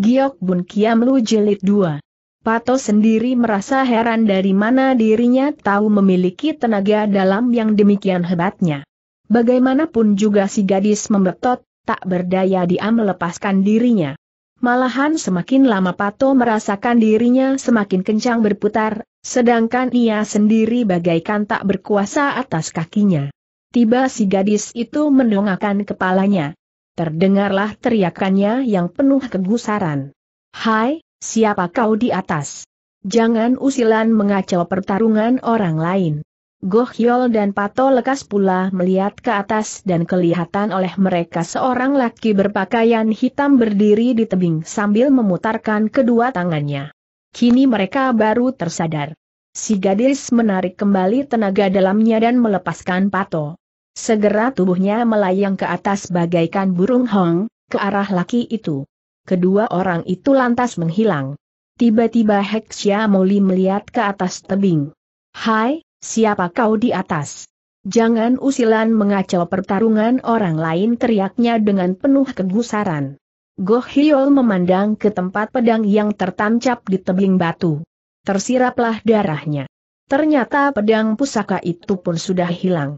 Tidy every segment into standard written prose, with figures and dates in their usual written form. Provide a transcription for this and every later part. Giok Bun Kiam Lu Jilid 2. Pato sendiri merasa heran dari mana dirinya tahu memiliki tenaga dalam yang demikian hebatnya. Bagaimanapun juga si gadis membetot, tak berdaya dia melepaskan dirinya. Malahan semakin lama Pato merasakan dirinya semakin kencang berputar, sedangkan ia sendiri bagaikan tak berkuasa atas kakinya. Tiba si gadis itu mendongakkan kepalanya. Terdengarlah teriakannya yang penuh kegusaran. "Hai! Siapa kau di atas? Jangan usilan mengacau pertarungan orang lain." Goh Hiol dan Pato lekas pula melihat ke atas dan kelihatan oleh mereka seorang laki berpakaian hitam berdiri di tebing sambil memutarkan kedua tangannya. Kini mereka baru tersadar. Si gadis menarik kembali tenaga dalamnya dan melepaskan Pato. Segera tubuhnya melayang ke atas bagaikan burung hong, ke arah laki itu. Kedua orang itu lantas menghilang. Tiba-tiba Hek Sia Moli melihat ke atas tebing. "Hai, siapa kau di atas? Jangan usilan mengacau pertarungan orang lain," teriaknya dengan penuh kegusaran. Goh Hiol memandang ke tempat pedang yang tertancap di tebing batu. Tersiraplah darahnya. Ternyata pedang pusaka itu pun sudah hilang.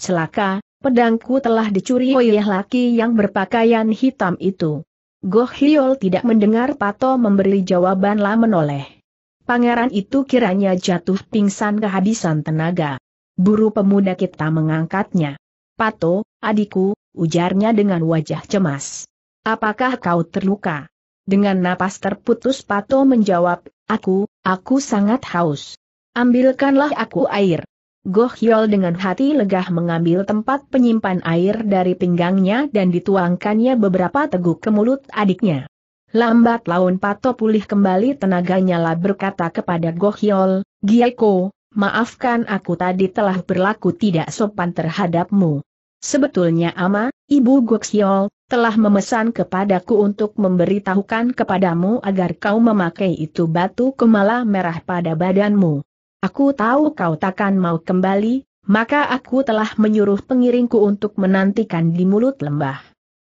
"Celaka, pedangku telah dicuri oleh laki yang berpakaian hitam itu." Goh Hiol tidak mendengar Pato memberi jawaban lah menoleh. Pangeran itu kiranya jatuh pingsan kehabisan tenaga. Buru pemuda kita mengangkatnya. "Pato, adikku," ujarnya dengan wajah cemas. "Apakah kau terluka?" Dengan napas terputus Pato menjawab, Aku sangat haus. Ambilkanlah aku air." Goh Hiol dengan hati legah mengambil tempat penyimpan air dari pinggangnya dan dituangkannya beberapa teguk ke mulut adiknya. Lambat laun Pato pulih kembali tenaganya lah berkata kepada Goh Hiol, "Gieko, maafkan aku tadi telah berlaku tidak sopan terhadapmu. Sebetulnya ama, ibu Goh Hiol, telah memesan kepadaku untuk memberitahukan kepadamu agar kau memakai itu batu kemala merah pada badanmu. Aku tahu kau takkan mau kembali, maka aku telah menyuruh pengiringku untuk menantikan di mulut lembah.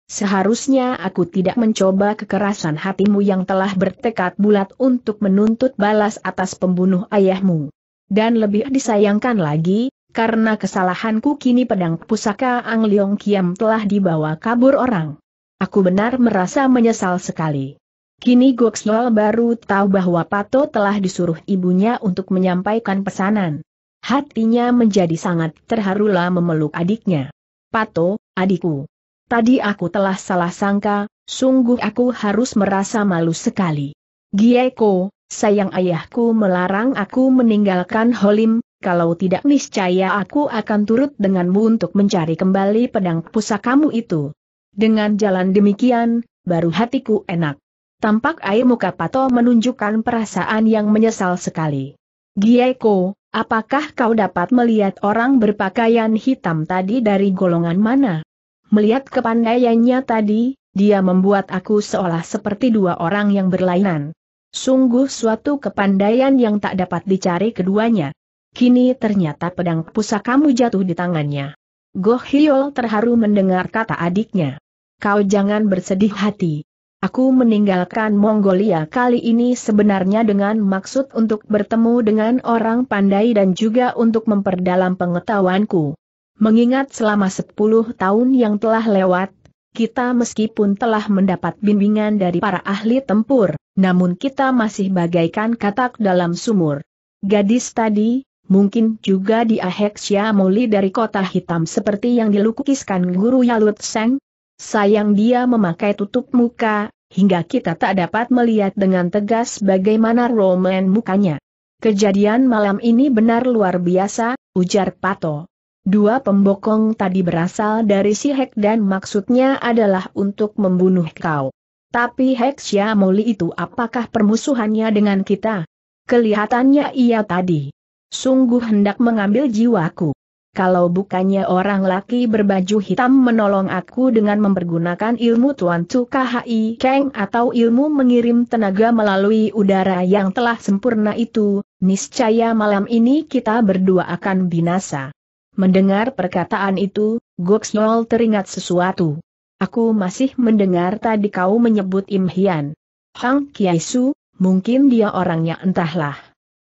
Seharusnya aku tidak mencoba kekerasan hatimu yang telah bertekad bulat untuk menuntut balas atas pembunuh ayahmu. Dan lebih disayangkan lagi, karena kesalahanku kini pedang pusaka Ang Liong Kiam telah dibawa kabur orang. Aku benar merasa menyesal sekali." Kini Goh Hiol baru tahu bahwa Pato telah disuruh ibunya untuk menyampaikan pesanan. Hatinya menjadi sangat terharulah memeluk adiknya. "Pato, adikku. Tadi aku telah salah sangka, sungguh aku harus merasa malu sekali. Gieko, sayang ayahku melarang aku meninggalkan Holim, kalau tidak niscaya aku akan turut denganmu untuk mencari kembali pedang pusakamu itu. Dengan jalan demikian, baru hatiku enak." Tampak air muka Pato menunjukkan perasaan yang menyesal sekali. "Gieko, apakah kau dapat melihat orang berpakaian hitam tadi dari golongan mana? Melihat kepandaiannya tadi, dia membuat aku seolah seperti dua orang yang berlainan. Sungguh suatu kepandaian yang tak dapat dicari keduanya." Kini ternyata pedang pusakamu jatuh di tangannya. Goh Hiol terharu mendengar kata adiknya. "Kau jangan bersedih hati. Aku meninggalkan Mongolia kali ini sebenarnya dengan maksud untuk bertemu dengan orang pandai dan juga untuk memperdalam pengetahuanku. Mengingat selama 10 tahun yang telah lewat, kita meskipun telah mendapat bimbingan dari para ahli tempur, namun kita masih bagaikan katak dalam sumur. Gadis tadi, mungkin juga dia Hek Sia Moli dari Kota Hitam seperti yang dilukiskan guru Yalu Tseng. Sayang dia memakai tutup muka, hingga kita tak dapat melihat dengan tegas bagaimana roman mukanya." "Kejadian malam ini benar luar biasa," ujar Pato. "Dua pembokong tadi berasal dari Sihek dan maksudnya adalah untuk membunuh kau. Tapi Hek Sia Moli itu apakah permusuhannya dengan kita? Kelihatannya ia tadi sungguh hendak mengambil jiwaku. Kalau bukannya orang laki berbaju hitam menolong aku dengan mempergunakan ilmu Tuan Tzu Khi Keng atau ilmu mengirim tenaga melalui udara yang telah sempurna itu, niscaya malam ini kita berdua akan binasa." Mendengar perkataan itu, Goh Hiol teringat sesuatu. "Aku masih mendengar tadi kau menyebut Im Hian Hang Kiesu, mungkin dia orangnya entahlah.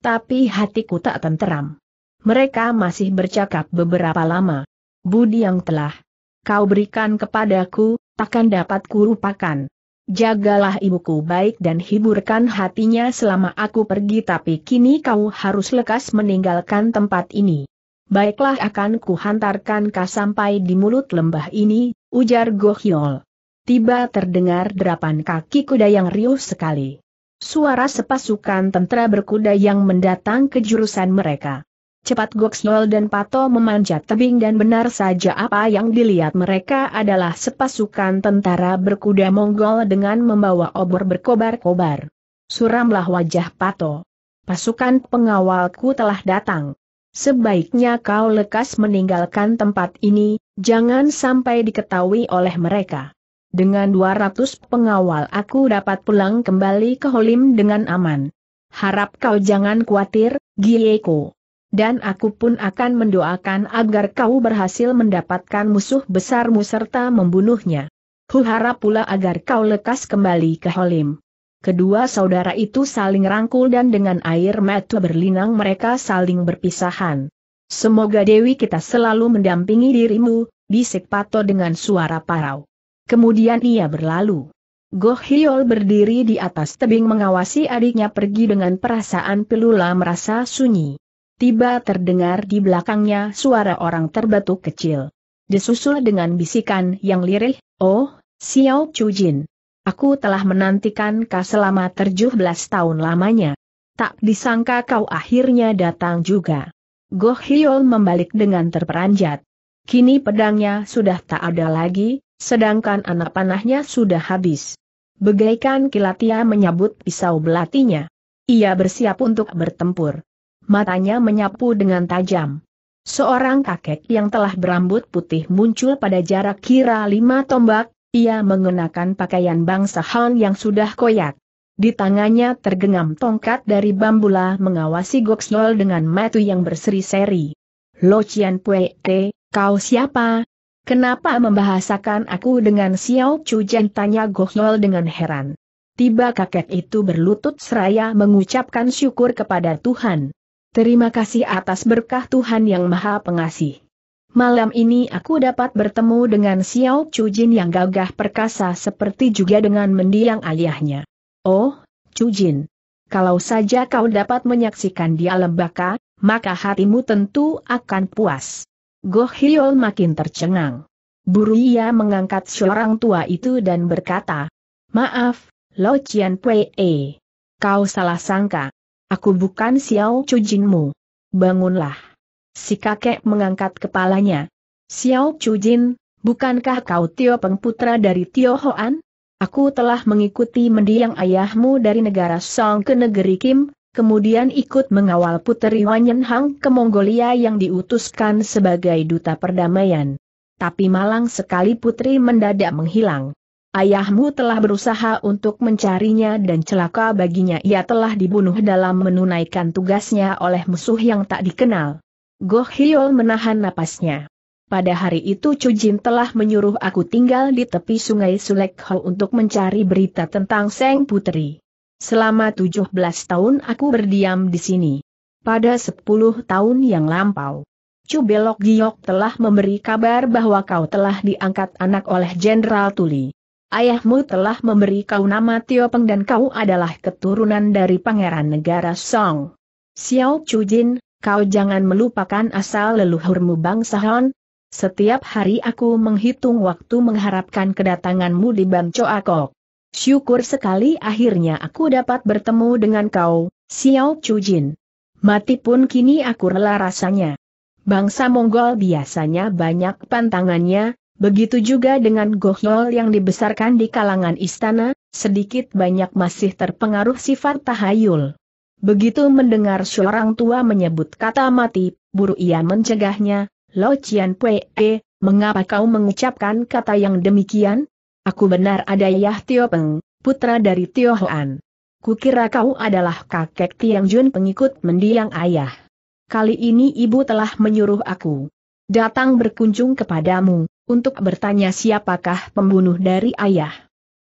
Tapi hatiku tak tenteram. Mereka masih bercakap beberapa lama. Budi yang telah kau berikan kepadaku, takkan dapat kurupakan. Jagalah ibuku baik dan hiburkan hatinya selama aku pergi, tapi kini kau harus lekas meninggalkan tempat ini. Baiklah, akan kuhantarkan kau sampai di mulut lembah ini, ujar Goh Hiol. Tiba terdengar derapan kaki kuda yang riuh sekali. Suara sepasukan tentara berkuda yang mendatang ke jurusan mereka. Cepat Goh Hiol dan Pato memanjat tebing dan benar saja apa yang dilihat mereka adalah sepasukan tentara berkuda Mongol dengan membawa obor berkobar-kobar. Suramlah wajah Pato. Pasukan pengawalku telah datang. Sebaiknya kau lekas meninggalkan tempat ini, jangan sampai diketahui oleh mereka. Dengan 200 pengawal aku dapat pulang kembali ke Holim dengan aman. Harap kau jangan khawatir, Gieko. Dan aku pun akan mendoakan agar kau berhasil mendapatkan musuh besarmu serta membunuhnya. Kuharap pula agar kau lekas kembali ke Holim. Kedua saudara itu saling rangkul dan dengan air mata berlinang mereka saling berpisahan. Semoga Dewi kita selalu mendampingi dirimu, bisik Pato dengan suara parau. Kemudian ia berlalu. Goh Hiol berdiri di atas tebing mengawasi adiknya pergi dengan perasaan pelula merasa sunyi. Tiba terdengar di belakangnya suara orang terbatuk kecil. Disusul dengan bisikan yang lirih, "Oh, Xiao Cujin. Aku telah menantikan kau selama 17 tahun lamanya. Tak disangka kau akhirnya datang juga." Goh Hiol membalik dengan terperanjat. Kini pedangnya sudah tak ada lagi, sedangkan anak panahnya sudah habis. Bagaikan kilat ia menyabut pisau belatinya. Ia bersiap untuk bertempur. Matanya menyapu dengan tajam. Seorang kakek yang telah berambut putih muncul pada jarak kira 5 tombak. Ia mengenakan pakaian bangsa Han yang sudah koyak. Di tangannya tergenggam tongkat dari bambula mengawasi Goh Hiol dengan mata yang berseri-seri. "Loh Chian Pue-te, kau siapa? Kenapa membahasakan aku dengan Xiao Cujin?" tanya Goh Hiol dengan heran. Tiba kakek itu berlutut seraya mengucapkan syukur kepada Tuhan. "Terima kasih atas berkah Tuhan yang Maha Pengasih. Malam ini aku dapat bertemu dengan Xiao Cujin yang gagah perkasa seperti juga dengan mendiang ayahnya." "Oh, Cujin. Kalau saja kau dapat menyaksikan dia lembaka, maka hatimu tentu akan puas." Goh Hiol makin tercengang. Buru ia mengangkat seorang tua itu dan berkata, "Maaf, Loh Chian Pue-e. Kau salah sangka. Aku bukan Xiao Cujinmu. Bangunlah." Si kakek mengangkat kepalanya. "Xiao Cujin, bukankah kau Tio Peng putra dari Tio Hoan? Aku telah mengikuti mendiang ayahmu dari negara Song ke negeri Kim, kemudian ikut mengawal Putri Wanyan Hang ke Mongolia yang diutuskan sebagai duta perdamaian. Tapi malang sekali putri mendadak menghilang. Ayahmu telah berusaha untuk mencarinya dan celaka baginya ia telah dibunuh dalam menunaikan tugasnya oleh musuh yang tak dikenal." Goh Hiol menahan napasnya. "Pada hari itu Cujin telah menyuruh aku tinggal di tepi sungai Sulekho untuk mencari berita tentang Seng Putri. Selama 17 tahun aku berdiam di sini. Pada 10 tahun yang lampau, Cubelok Giok telah memberi kabar bahwa kau telah diangkat anak oleh Jenderal Tuli. Ayahmu telah memberi kau nama Tio Peng dan kau adalah keturunan dari pangeran negara Song. Xiao Cujin, kau jangan melupakan asal leluhurmu bangsa Han. Setiap hari aku menghitung waktu mengharapkan kedatanganmu di Banco Akok. Syukur sekali akhirnya aku dapat bertemu dengan kau, Xiao Cujin. Mati pun kini aku rela rasanya. Bangsa Mongol biasanya banyak pantangannya, begitu juga dengan Goh Hiol yang dibesarkan di kalangan istana, sedikit banyak masih terpengaruh sifat tahayul." Begitu mendengar seorang tua menyebut kata mati, buru ia mencegahnya. "Loh Chian Pue-te, mengapa kau mengucapkan kata yang demikian? Aku benar adayah Tio Peng, putra dari Tio Hoan. Kukira kau adalah kakek Tiang Jun pengikut mendiang ayah. Kali ini ibu telah menyuruh aku datang berkunjung kepadamu, untuk bertanya siapakah pembunuh dari ayah.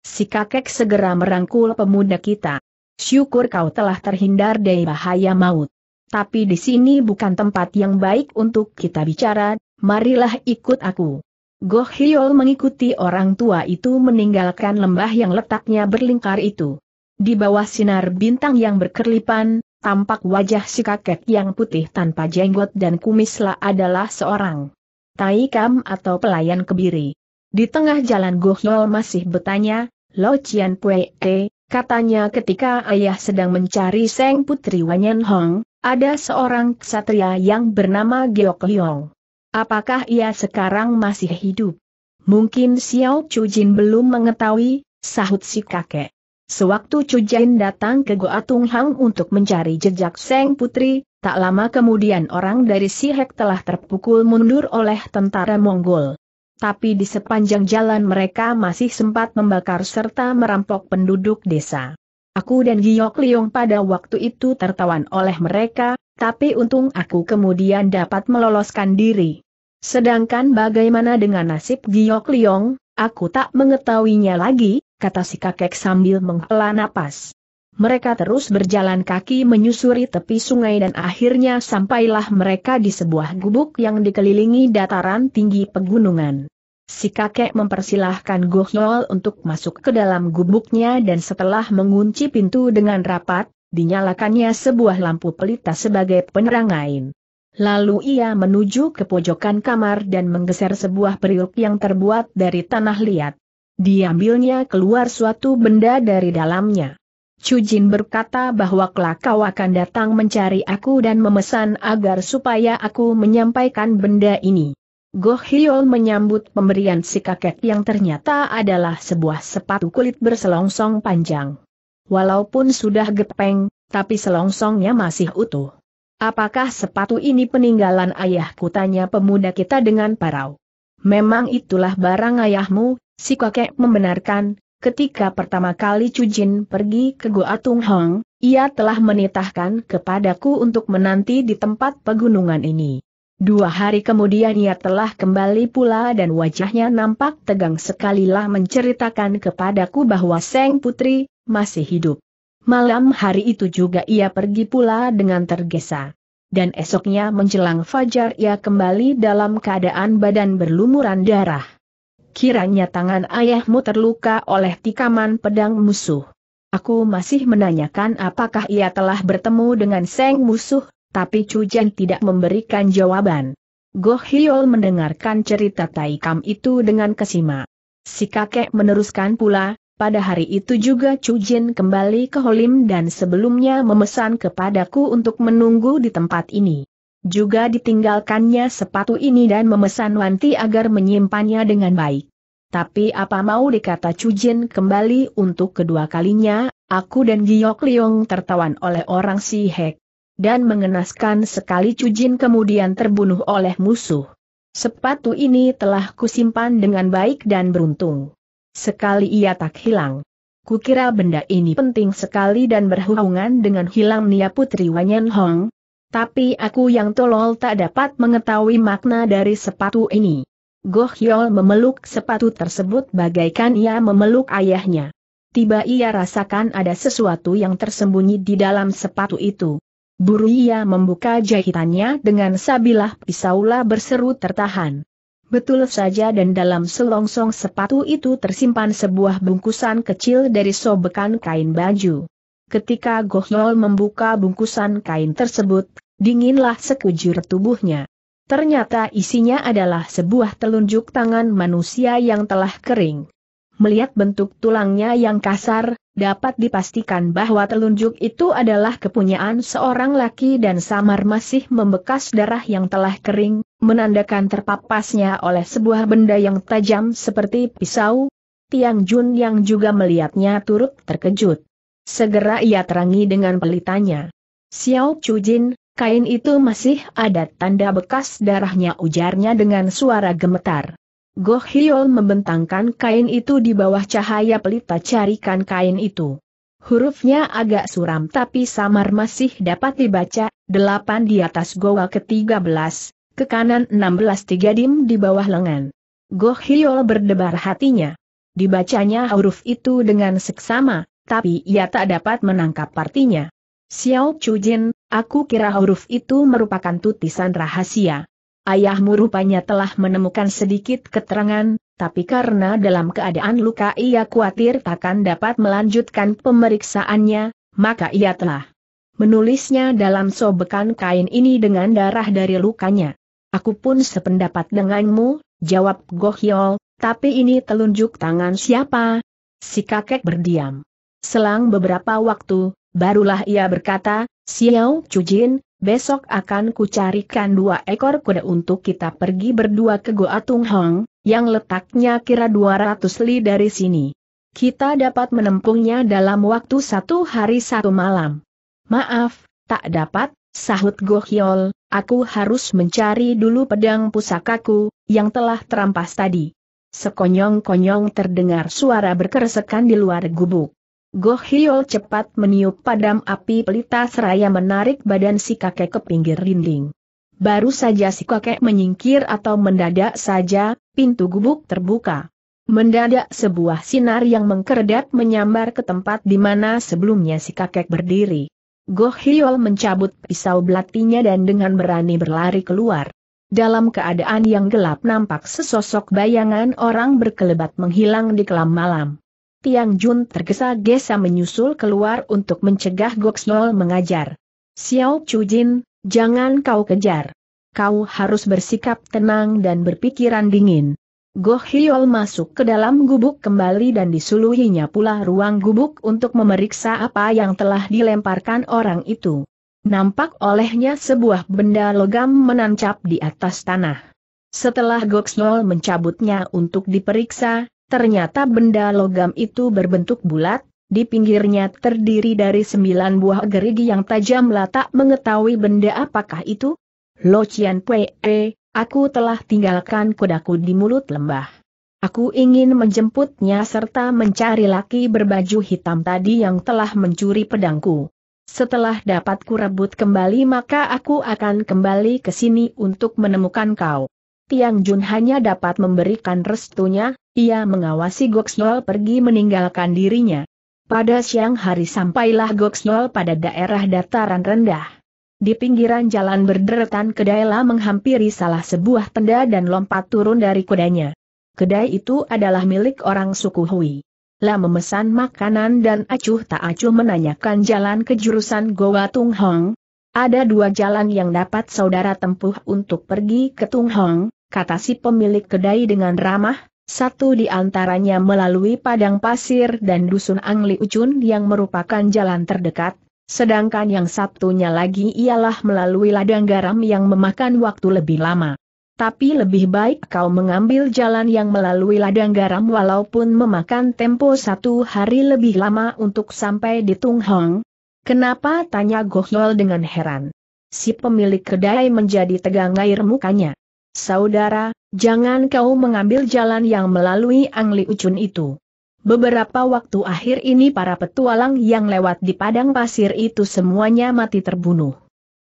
Si kakek segera merangkul pemuda kita. Syukur kau telah terhindar dari bahaya maut. Tapi di sini bukan tempat yang baik untuk kita bicara, marilah ikut aku. Goh Hiol mengikuti orang tua itu meninggalkan lembah yang letaknya berlingkar itu. Di bawah sinar bintang yang berkelipan, tampak wajah si kakek yang putih tanpa jenggot dan kumislah adalah seorang taikam atau pelayan kebiri. Di tengah jalan Goh Hiol masih bertanya, "Loh Chian Pue-te," katanya ketika ayah sedang mencari Seng Putri Wanyan Hong, "ada seorang ksatria yang bernama Giok Liong. Apakah ia sekarang masih hidup?" "Mungkin Xiao Cujin belum mengetahui," sahut si kakek. Sewaktu Cujin datang ke Goa Tung Hong untuk mencari jejak Seng Putri, tak lama kemudian orang dari Sihek telah terpukul mundur oleh tentara Mongol. Tapi di sepanjang jalan mereka masih sempat membakar serta merampok penduduk desa. Aku dan Giok Liong pada waktu itu tertawan oleh mereka, tapi untung aku kemudian dapat meloloskan diri. Sedangkan bagaimana dengan nasib Giok Liong, aku tak mengetahuinya lagi, kata si kakek sambil menghela napas. Mereka terus berjalan kaki menyusuri tepi sungai dan akhirnya sampailah mereka di sebuah gubuk yang dikelilingi dataran tinggi pegunungan. Si kakek mempersilahkan Goh Hiol untuk masuk ke dalam gubuknya dan setelah mengunci pintu dengan rapat, dinyalakannya sebuah lampu pelita sebagai penerang lain. Lalu ia menuju ke pojokan kamar dan menggeser sebuah periuk yang terbuat dari tanah liat. Diambilnya keluar suatu benda dari dalamnya. Cujin berkata bahwa kelak kau akan datang mencari aku dan memesan agar supaya aku menyampaikan benda ini. Goh Hiol menyambut pemberian si kakek yang ternyata adalah sebuah sepatu kulit berselongsong panjang. Walaupun sudah gepeng, tapi selongsongnya masih utuh. "Apakah sepatu ini peninggalan ayahku?" tanya pemuda kita dengan parau. "Memang itulah barang ayahmu," si kakek membenarkan. Ketika pertama kali Cujin pergi ke Goa Tung Hong, ia telah menitahkan kepadaku untuk menanti di tempat pegunungan ini. 2 hari kemudian ia telah kembali pula dan wajahnya nampak tegang sekalilah menceritakan kepadaku bahwa Seng Putri masih hidup. Malam hari itu juga ia pergi pula dengan tergesa. Dan esoknya menjelang fajar ia kembali dalam keadaan badan berlumuran darah. "Kiranya tangan ayahmu terluka oleh tikaman pedang musuh. Aku masih menanyakan apakah ia telah bertemu dengan Seng musuh, tapi Cujin tidak memberikan jawaban." Goh Hiol mendengarkan cerita taikam itu dengan kesima. Si kakek meneruskan pula, "Pada hari itu juga Cujin kembali ke Holim dan sebelumnya memesan kepadaku untuk menunggu di tempat ini. Juga ditinggalkannya sepatu ini dan memesan wanti agar menyimpannya dengan baik. Tapi apa mau dikata Cujin kembali untuk kedua kalinya, aku dan Giok Liong tertawan oleh orang Sihek. Dan mengenaskan sekali Cujin kemudian terbunuh oleh musuh. Sepatu ini telah kusimpan dengan baik dan beruntung sekali ia tak hilang. Kukira benda ini penting sekali dan berhubungan dengan hilangnya Putri Wanyan Hong. Tapi aku yang tolol tak dapat mengetahui makna dari sepatu ini." Goh Hiol memeluk sepatu tersebut bagaikan ia memeluk ayahnya. Tiba ia rasakan ada sesuatu yang tersembunyi di dalam sepatu itu. Buru ia membuka jahitannya dengan sabilah pisaulah berseru tertahan. Betul saja, dan dalam selongsong sepatu itu tersimpan sebuah bungkusan kecil dari sobekan kain baju. Ketika Goh Hiol membuka bungkusan kain tersebut, dinginlah sekujur tubuhnya. Ternyata isinya adalah sebuah telunjuk tangan manusia yang telah kering. Melihat bentuk tulangnya yang kasar, dapat dipastikan bahwa telunjuk itu adalah kepunyaan seorang laki dan samar masih membekas darah yang telah kering, menandakan terpapasnya oleh sebuah benda yang tajam seperti pisau. Tiang Jun yang juga melihatnya turut terkejut. Segera ia terangi dengan pelitanya. "Xiao Cujin, kain itu masih ada tanda bekas darahnya," ujarnya dengan suara gemetar. Goh Hiol membentangkan kain itu di bawah cahaya pelita. "Carikan kain itu." Hurufnya agak suram tapi samar masih dapat dibaca, 8 di atas goa ke-13, ke kanan 16 3 dim di bawah lengan. Goh Hiol berdebar hatinya. Dibacanya huruf itu dengan seksama, tapi ia tak dapat menangkap artinya. Xiao Cujin, aku kira huruf itu merupakan tutisan rahasia. Ayahmu rupanya telah menemukan sedikit keterangan, tapi karena dalam keadaan luka ia khawatir takkan dapat melanjutkan pemeriksaannya, maka ia telah menulisnya dalam sobekan kain ini dengan darah dari lukanya. Aku pun sependapat denganmu, jawab Goh Hiol. Tapi ini telunjuk tangan siapa? Si kakek berdiam. Selang beberapa waktu, barulah ia berkata, Xiao Cujin, besok akan kucarikan 2 ekor kuda untuk kita pergi berdua ke Goa Tung Hong, yang letaknya kira 200 li dari sini. Kita dapat menempungnya dalam waktu 1 hari 1 malam. Maaf, tak dapat, sahut Goh Hiol, aku harus mencari dulu pedang pusakaku, yang telah terampas tadi. Sekonyong-konyong terdengar suara berkeresekan di luar gubuk. Goh Hiol cepat meniup padam api pelita seraya menarik badan si kakek ke pinggir dinding. Baru saja si kakek menyingkir atau mendadak saja, pintu gubuk terbuka. Mendadak sebuah sinar yang mengkeredap menyambar ke tempat di mana sebelumnya si kakek berdiri. Goh Hiol mencabut pisau belatinya dan dengan berani berlari keluar. Dalam keadaan yang gelap nampak sesosok bayangan orang berkelebat menghilang di kelam malam. Tiang Jun tergesa-gesa menyusul keluar untuk mencegah Goh Hiol mengajar. Xiao Cujin, jangan kau kejar. Kau harus bersikap tenang dan berpikiran dingin. Goh Hiol masuk ke dalam gubuk kembali dan disuluhinya pula ruang gubuk untuk memeriksa apa yang telah dilemparkan orang itu. Nampak olehnya sebuah benda logam menancap di atas tanah. Setelah Goh Hiol mencabutnya untuk diperiksa, ternyata benda logam itu berbentuk bulat, di pinggirnya terdiri dari 9 buah gerigi yang tajam. Tak mengetahui benda apakah itu? Loh Chian Pue-te, aku telah tinggalkan kudaku di mulut lembah. Aku ingin menjemputnya serta mencari laki berbaju hitam tadi yang telah mencuri pedangku. Setelah dapat kurebut kembali maka aku akan kembali ke sini untuk menemukan kau. Tiang Jun hanya dapat memberikan restunya, ia mengawasi Goh Hiol pergi meninggalkan dirinya. Pada siang hari sampailah Goh Hiol pada daerah dataran rendah. Di pinggiran jalan berderetan kedai La menghampiri salah sebuah tenda dan lompat turun dari kudanya. Kedai itu adalah milik orang suku Hui. La memesan makanan dan acuh tak acuh menanyakan jalan ke jurusan Goa Tung Hong. Ada 2 jalan yang dapat saudara tempuh untuk pergi ke Tung Hong, kata si pemilik kedai dengan ramah. 1 di antaranya melalui padang pasir dan dusun Angli Ucun yang merupakan jalan terdekat, sedangkan yang satunya lagi ialah melalui ladang garam yang memakan waktu lebih lama. Tapi lebih baik kau mengambil jalan yang melalui ladang garam walaupun memakan tempo 1 hari lebih lama untuk sampai di Tung Hong. Kenapa? Tanya Goh Hiol dengan heran. Si pemilik kedai menjadi tegang air mukanya. Saudara, jangan kau mengambil jalan yang melalui Angli Ucun itu. Beberapa waktu akhir ini para petualang yang lewat di padang pasir itu semuanya mati terbunuh.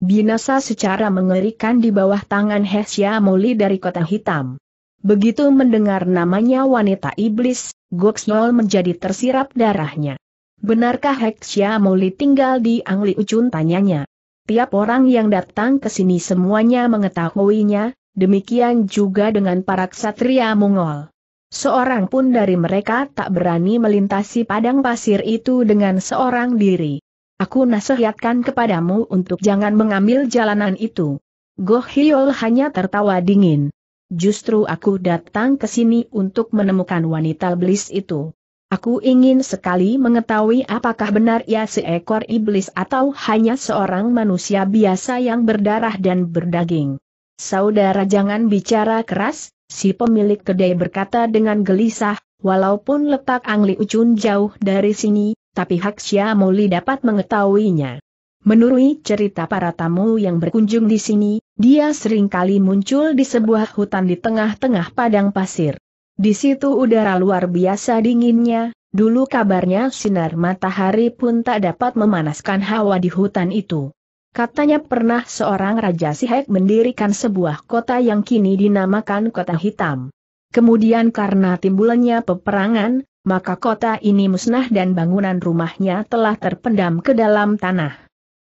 Binasa secara mengerikan di bawah tangan Hek Sia Moli dari Kota Hitam. Begitu mendengar namanya wanita iblis, Goh Hiol menjadi tersirap darahnya. Benarkah Hek Sia Moli tinggal di Angli Ucun? Tanyanya. Tiap orang yang datang ke sini semuanya mengetahuinya, demikian juga dengan para ksatria Mongol. Seorang pun dari mereka tak berani melintasi padang pasir itu dengan seorang diri. Aku nasihatkan kepadamu untuk jangan mengambil jalanan itu. Goh Hiol hanya tertawa dingin. Justru aku datang ke sini untuk menemukan wanita iblis itu. Aku ingin sekali mengetahui apakah benar ia seekor iblis atau hanya seorang manusia biasa yang berdarah dan berdaging. Saudara jangan bicara keras, si pemilik kedai berkata dengan gelisah, walaupun letak Angli Ucun jauh dari sini, tapi Hek Sia Moli dapat mengetahuinya. Menurut cerita para tamu yang berkunjung di sini, dia seringkali muncul di sebuah hutan di tengah-tengah padang pasir. Di situ udara luar biasa dinginnya, dulu kabarnya sinar matahari pun tak dapat memanaskan hawa di hutan itu. Katanya pernah seorang raja Sihek mendirikan sebuah kota yang kini dinamakan Kota Hitam. Kemudian karena timbulnya peperangan, maka kota ini musnah dan bangunan rumahnya telah terpendam ke dalam tanah.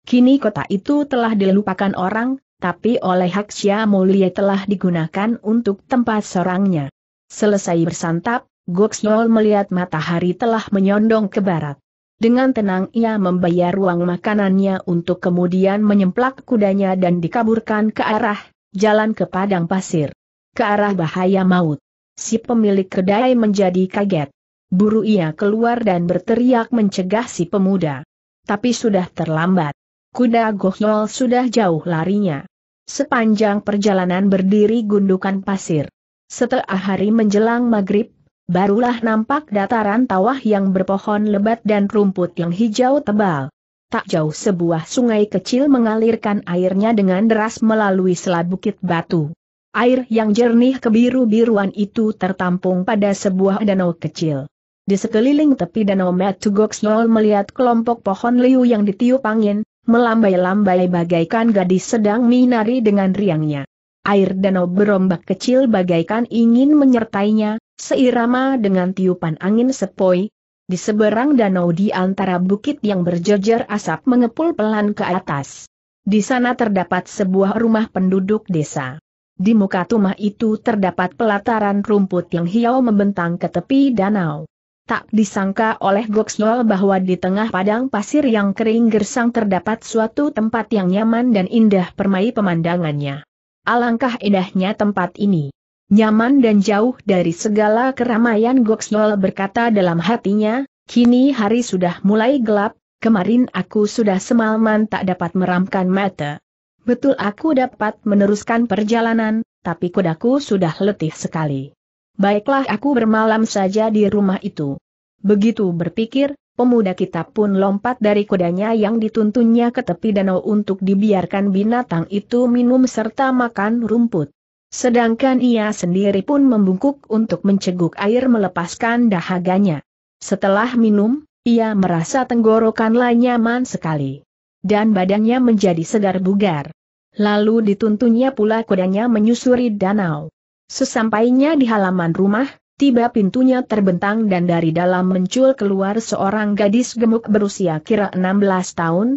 Kini kota itu telah dilupakan orang, tapi oleh Hek Sia Moli telah digunakan untuk tempat sorangnya. Selesai bersantap, Goh Hiol melihat matahari telah menyondong ke barat. Dengan tenang ia membayar uang makanannya untuk kemudian menyemplak kudanya dan dikaburkan ke arah jalan ke padang pasir, ke arah bahaya maut. Si pemilik kedai menjadi kaget. Buru ia keluar dan berteriak mencegah si pemuda. Tapi sudah terlambat. Kuda Goh Hiol sudah jauh larinya. Sepanjang perjalanan berdiri gundukan pasir. Setelah hari menjelang maghrib, barulah nampak dataran tawah yang berpohon lebat dan rumput yang hijau tebal. Tak jauh sebuah sungai kecil mengalirkan airnya dengan deras melalui selat bukit batu. Air yang jernih kebiru-biruan itu tertampung pada sebuah danau kecil. Di sekeliling tepi danau Goh Hiol melihat kelompok pohon liu yang ditiup angin, melambai-lambai bagaikan gadis sedang menari dengan riangnya. Air danau berombak kecil bagaikan ingin menyertainya, seirama dengan tiupan angin sepoi. Di seberang danau di antara bukit yang berjejer asap mengepul pelan ke atas. Di sana terdapat sebuah rumah penduduk desa. Di muka rumah itu terdapat pelataran rumput yang hijau membentang ke tepi danau. Tak disangka oleh Goh Hiol bahwa di tengah padang pasir yang kering gersang terdapat suatu tempat yang nyaman dan indah permai pemandangannya. Alangkah indahnya tempat ini. Nyaman dan jauh dari segala keramaian, Goh Hiol berkata dalam hatinya, kini hari sudah mulai gelap, kemarin aku sudah semalaman tak dapat meramkan mata. Betul aku dapat meneruskan perjalanan, tapi kudaku sudah letih sekali. Baiklah aku bermalam saja di rumah itu. Begitu berpikir, pemuda kita pun lompat dari kudanya yang dituntunnya ke tepi danau untuk dibiarkan binatang itu minum serta makan rumput. Sedangkan ia sendiri pun membungkuk untuk menceguk air melepaskan dahaganya. Setelah minum, ia merasa tenggorokannya nyaman sekali. Dan badannya menjadi segar bugar. Lalu dituntunnya pula kudanya menyusuri danau. Sesampainya di halaman rumah, tiba pintunya terbentang dan dari dalam muncul keluar seorang gadis gemuk berusia kira 16 tahun.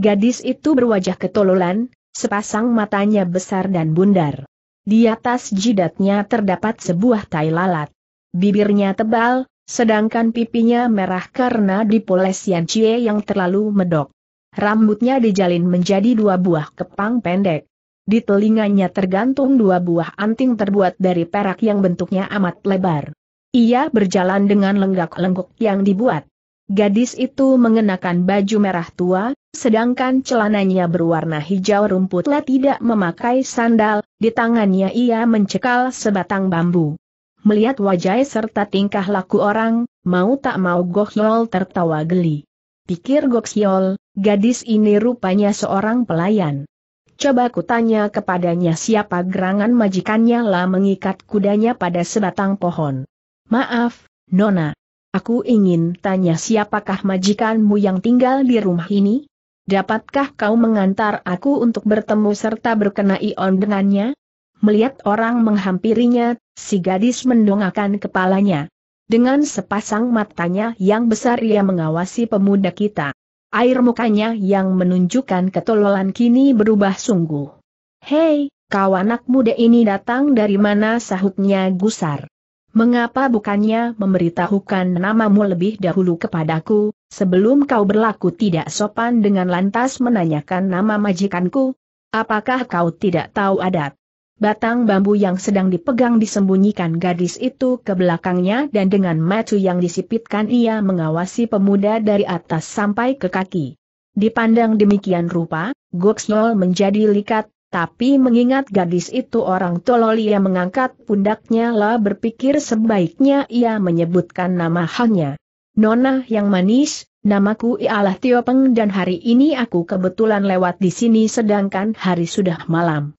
Gadis itu berwajah ketololan, sepasang matanya besar dan bundar. Di atas jidatnya terdapat sebuah tai lalat. Bibirnya tebal, sedangkan pipinya merah karena dipoles yancie yang terlalu medok. Rambutnya dijalin menjadi dua buah kepang pendek. Di telinganya tergantung dua buah anting terbuat dari perak yang bentuknya amat lebar. Ia berjalan dengan lenggak-lenggok yang dibuat. Gadis itu mengenakan baju merah tua, sedangkan celananya berwarna hijau rumput. Ia tidak memakai sandal, di tangannya ia mencekal sebatang bambu. Melihat wajah serta tingkah laku orang, mau tak mau Goh Hiol tertawa geli. Pikir Goh Hiol, gadis ini rupanya seorang pelayan. Coba ku tanya kepadanya siapa gerangan majikannya lah mengikat kudanya pada sebatang pohon. Maaf, Nona. Aku ingin tanya siapakah majikanmu yang tinggal di rumah ini? Dapatkah kau mengantar aku untuk bertemu serta berkenaion dengannya? Melihat orang menghampirinya, si gadis mendongakkan kepalanya. Dengan sepasang matanya yang besar ia mengawasi pemuda kita. Air mukanya yang menunjukkan ketololan kini berubah sungguh. Hei, kau anak muda ini datang dari mana? Sahutnya gusar. Mengapa bukannya memberitahukan namamu lebih dahulu kepadaku, sebelum kau berlaku tidak sopan dengan lantas menanyakan nama majikanku? Apakah kau tidak tahu adat? Batang bambu yang sedang dipegang disembunyikan gadis itu ke belakangnya dan dengan mata yang disipitkan ia mengawasi pemuda dari atas sampai ke kaki. Dipandang demikian rupa, Goh Hiol menjadi likat, tapi mengingat gadis itu orang tolol ia mengangkat pundaknya lah berpikir sebaiknya ia menyebutkan nama hanya. Nona yang manis, namaku ialah Tio Peng dan hari ini aku kebetulan lewat di sini sedangkan hari sudah malam.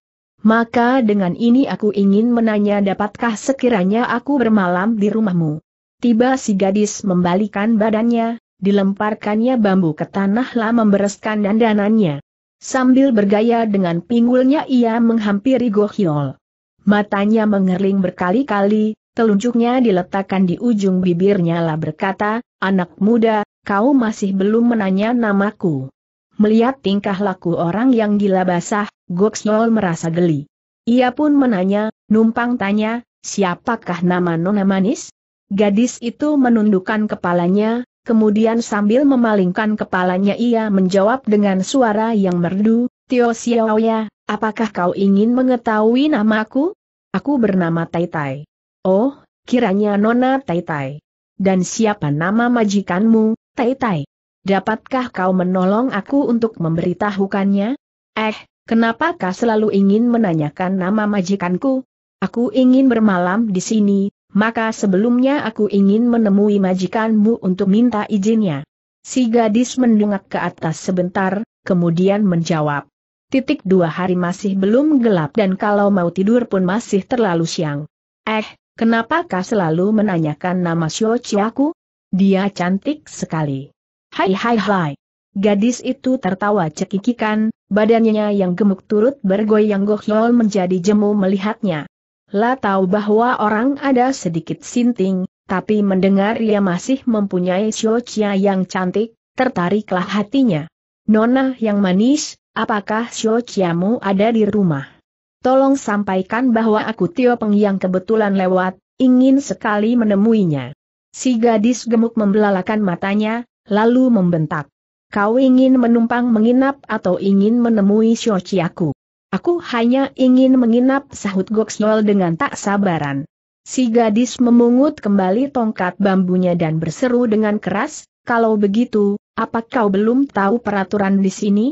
Maka dengan ini aku ingin menanya dapatkah sekiranya aku bermalam di rumahmu. Tiba si gadis membalikan badannya, dilemparkannya bambu ke tanah lah membereskan dandanannya. Sambil bergaya dengan pinggulnya ia menghampiri Goh Hiol. Matanya mengerling berkali-kali, telunjuknya diletakkan di ujung bibirnya lah berkata, "Anak muda, kau masih belum menanya namaku." Melihat tingkah laku orang yang gila basah, Goh Hiol merasa geli. Ia pun menanya, numpang tanya, "Siapakah nama nona manis?" Gadis itu menundukkan kepalanya, kemudian sambil memalingkan kepalanya ia menjawab dengan suara yang merdu, "Tio Xiaoya, apakah kau ingin mengetahui namaku? Aku bernama Tai Tai." "Oh, kiranya nona Tai Tai. Dan siapa nama majikanmu, Tai Tai? Dapatkah kau menolong aku untuk memberitahukannya?" "Eh, kenapakah selalu ingin menanyakan nama majikanku? Aku ingin bermalam di sini, maka sebelumnya aku ingin menemui majikanmu untuk minta izinnya." Si gadis mendongak ke atas sebentar, kemudian menjawab, "2 hari masih belum gelap dan kalau mau tidur pun masih terlalu siang." "Eh, kenapakah selalu menanyakan nama Xiao Chia aku? Dia cantik sekali." "Hai hai hai." Gadis itu tertawa cekikikan, badannya yang gemuk turut bergoyang. Goh Hiol menjadi jemu melihatnya. Lah tahu bahwa orang ada sedikit sinting, tapi mendengar ia masih mempunyai Xiao Chia yang cantik, tertariklah hatinya. "Nona yang manis, apakah Xiao Chiamu ada di rumah? Tolong sampaikan bahwa aku Tio Peng yang kebetulan lewat, ingin sekali menemuinya." Si gadis gemuk membelalakan matanya, lalu membentak, "Kau ingin menumpang menginap atau ingin menemui Xiao Chiaku?" "Aku hanya ingin menginap," sahut Goh Hiol dengan tak sabaran. Si gadis memungut kembali tongkat bambunya dan berseru dengan keras, "Kalau begitu, apa kau belum tahu peraturan di sini?"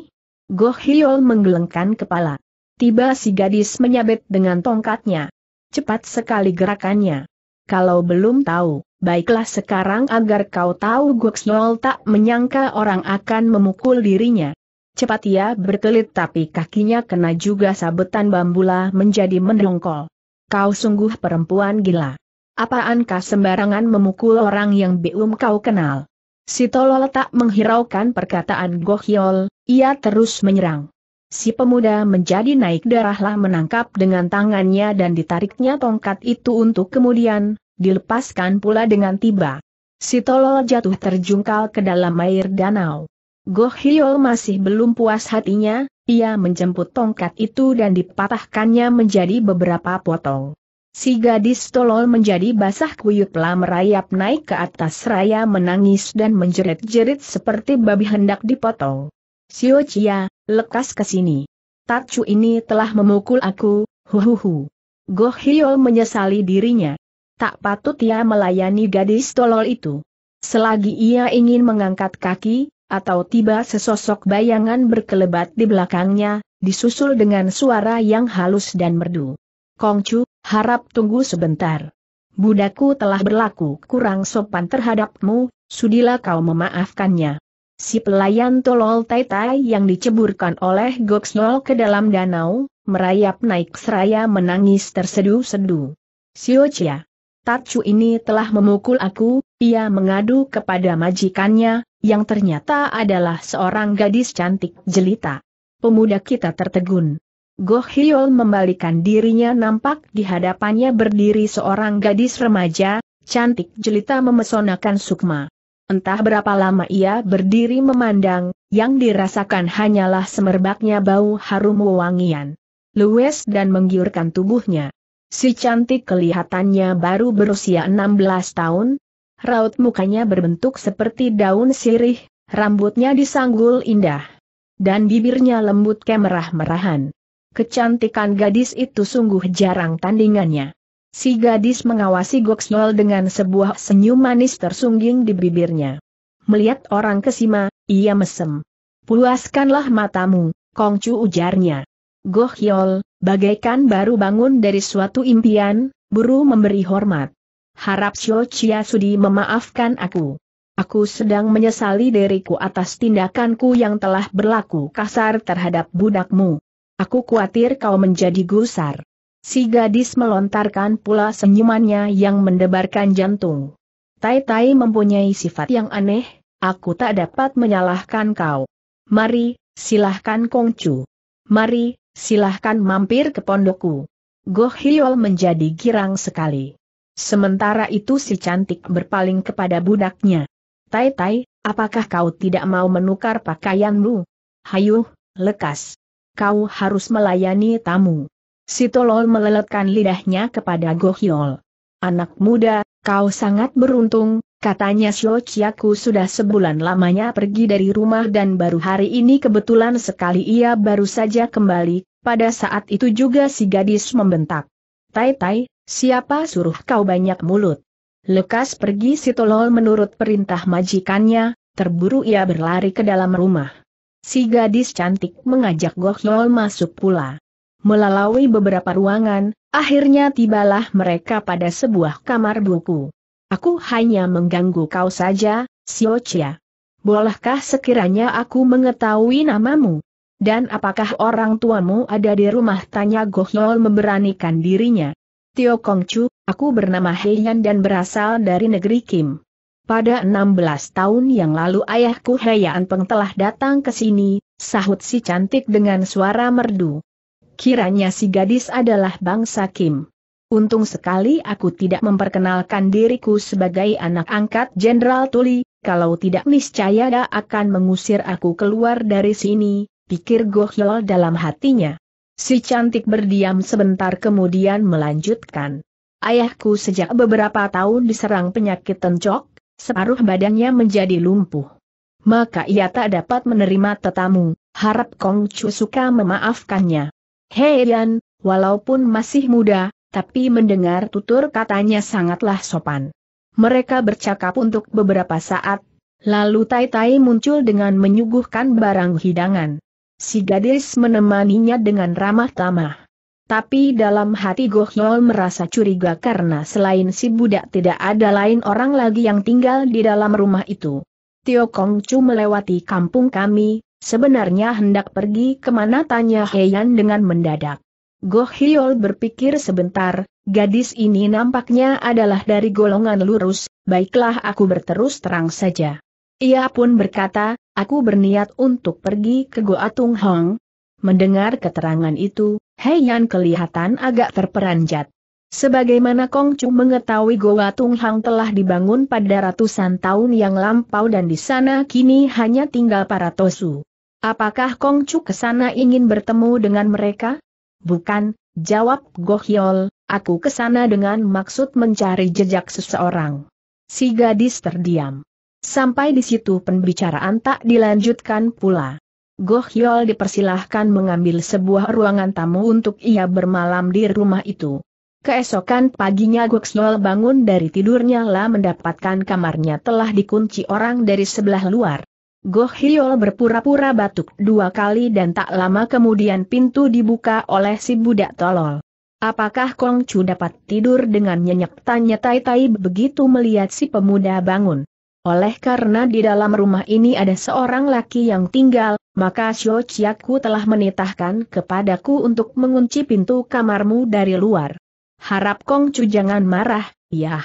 Goh Hiol menggelengkan kepala. Tiba si gadis menyabet dengan tongkatnya. Cepat sekali gerakannya. "Kalau belum tahu, baiklah sekarang agar kau tahu." Goh Hiol tak menyangka orang akan memukul dirinya. Cepat ia berkelit tapi kakinya kena juga sabetan bambula menjadi mendongkol. "Kau sungguh perempuan gila. Apaan kau sembarangan memukul orang yang belum kau kenal?" Si tolol tak menghiraukan perkataan Goh Hiol, ia terus menyerang. Si pemuda menjadi naik darahlah menangkap dengan tangannya dan ditariknya tongkat itu untuk kemudian dilepaskan pula dengan tiba. Si tolol jatuh terjungkal ke dalam air danau. Goh Hiol masih belum puas hatinya, ia menjemput tongkat itu dan dipatahkannya menjadi beberapa potong. Si gadis tolol menjadi basah kuyup lah merayap naik ke atas seraya menangis dan menjerit-jerit seperti babi hendak dipotong. "Xiao Chia, lekas ke sini. Tacu ini telah memukul aku, huhuhu." Goh Hiol menyesali dirinya. Tak patut ia melayani gadis tolol itu. Selagi ia ingin mengangkat kaki, atau tiba sesosok bayangan berkelebat di belakangnya, disusul dengan suara yang halus dan merdu, "Kongchu, harap tunggu sebentar. Budakku telah berlaku kurang sopan terhadapmu, sudilah kau memaafkannya." Si pelayan tolol Tai Tai yang diceburkan oleh Goh Hiol ke dalam danau, merayap naik seraya menangis terseduh-seduh. "Xiao Chia, tacu ini telah memukul aku," ia mengadu kepada majikannya, yang ternyata adalah seorang gadis cantik jelita. Pemuda kita tertegun. Goh Hiol membalikan dirinya, nampak di hadapannya berdiri seorang gadis remaja, cantik jelita memesonakan sukma. Entah berapa lama ia berdiri memandang, yang dirasakan hanyalah semerbaknya bau harum wewangian, luwes dan menggiurkan tubuhnya. Si cantik kelihatannya baru berusia 16 tahun, raut mukanya berbentuk seperti daun sirih, rambutnya disanggul indah, dan bibirnya lembut kemerah-merahan. Kecantikan gadis itu sungguh jarang tandingannya. Si gadis mengawasi Goh Hiol dengan sebuah senyum manis tersungging di bibirnya. Melihat orang kesima, ia mesem. "Puaskanlah matamu, Kongchu," ujarnya. Goh Hiol, bagaikan baru bangun dari suatu impian, buru memberi hormat. "Harap Xiao Chia sudi memaafkan aku. Aku sedang menyesali diriku atas tindakanku yang telah berlaku kasar terhadap budakmu. Aku khawatir kau menjadi gusar." Si gadis melontarkan pula senyumannya yang mendebarkan jantung. "Tai Tai mempunyai sifat yang aneh, aku tak dapat menyalahkan kau. Mari, silahkan Kongchu. Mari, silahkan mampir ke pondokku." Goh Hiol menjadi girang sekali. Sementara itu si cantik berpaling kepada budaknya. Tai Tai, apakah kau tidak mau menukar pakaianmu? Hayuh, lekas. Kau harus melayani tamu. Si tolol meleletkan lidahnya kepada Goh Hiol. Anak muda, kau sangat beruntung, katanya. Xiao Chia sudah sebulan lamanya pergi dari rumah dan baru hari ini kebetulan sekali ia baru saja kembali. Pada saat itu juga si gadis membentak. Tai Tai, siapa suruh kau banyak mulut? Lekas pergi. Si tolol menurut perintah majikannya, terburu ia berlari ke dalam rumah. Si gadis cantik mengajak Goh Hiol masuk pula. Melalui beberapa ruangan, akhirnya tibalah mereka pada sebuah kamar buku. Aku hanya mengganggu kau saja, Xiao Chia. Bolehkah sekiranya aku mengetahui namamu? Dan apakah orang tuamu ada di rumah? Tanya Goh Hiol memberanikan dirinya. Tio Kongchu, aku bernama Helyan dan berasal dari negeri Kim. Pada 16 tahun yang lalu ayahku Helyan Peng telah datang ke sini, sahut si cantik dengan suara merdu. Kiranya si gadis adalah bangsa Kim. Untung sekali aku tidak memperkenalkan diriku sebagai anak angkat Jenderal Tuli, kalau tidak niscaya dia akan mengusir aku keluar dari sini, pikir Goh Hiol dalam hatinya. Si cantik berdiam sebentar kemudian melanjutkan. Ayahku sejak beberapa tahun diserang penyakit tencok, separuh badannya menjadi lumpuh. Maka ia tak dapat menerima tetamu, harap Kongcu suka memaafkannya. Helyan, walaupun masih muda, tapi mendengar tutur katanya sangatlah sopan. Mereka bercakap untuk beberapa saat, lalu Tai Tai muncul dengan menyuguhkan barang hidangan. Si gadis menemaninya dengan ramah tamah. Tapi dalam hati Goh Hiol merasa curiga karena selain si budak tidak ada lain orang lagi yang tinggal di dalam rumah itu. Tio Kongchu melewati kampung kami, sebenarnya hendak pergi kemana? Tanya Helyan dengan mendadak. Goh Hiol berpikir sebentar, gadis ini nampaknya adalah dari golongan lurus, baiklah aku berterus terang saja. Ia pun berkata, aku berniat untuk pergi ke Goa Tung Hong. Mendengar keterangan itu, Helyan kelihatan agak terperanjat. Sebagaimana Kongcu mengetahui, Goa Tung Hong telah dibangun pada ratusan tahun yang lampau dan di sana kini hanya tinggal para tosu. Apakah Kongcu ke sana ingin bertemu dengan mereka? Bukan, jawab Goh Hiol, aku ke sana dengan maksud mencari jejak seseorang. Si gadis terdiam. Sampai di situ pembicaraan tak dilanjutkan pula. Goh Hiol dipersilahkan mengambil sebuah ruangan tamu untuk ia bermalam di rumah itu. Keesokan paginya Goh Hiol bangun dari tidurnya lah mendapatkan kamarnya telah dikunci orang dari sebelah luar. Goh Hiol berpura-pura batuk 2 kali dan tak lama kemudian pintu dibuka oleh si budak tolol. Apakah Kongcu dapat tidur dengan nyenyak? Tanya Tai Tai begitu melihat si pemuda bangun. Oleh karena di dalam rumah ini ada seorang laki yang tinggal, maka Xiao Chia telah menitahkan kepadaku untuk mengunci pintu kamarmu dari luar. Harap Kongcu jangan marah, yah.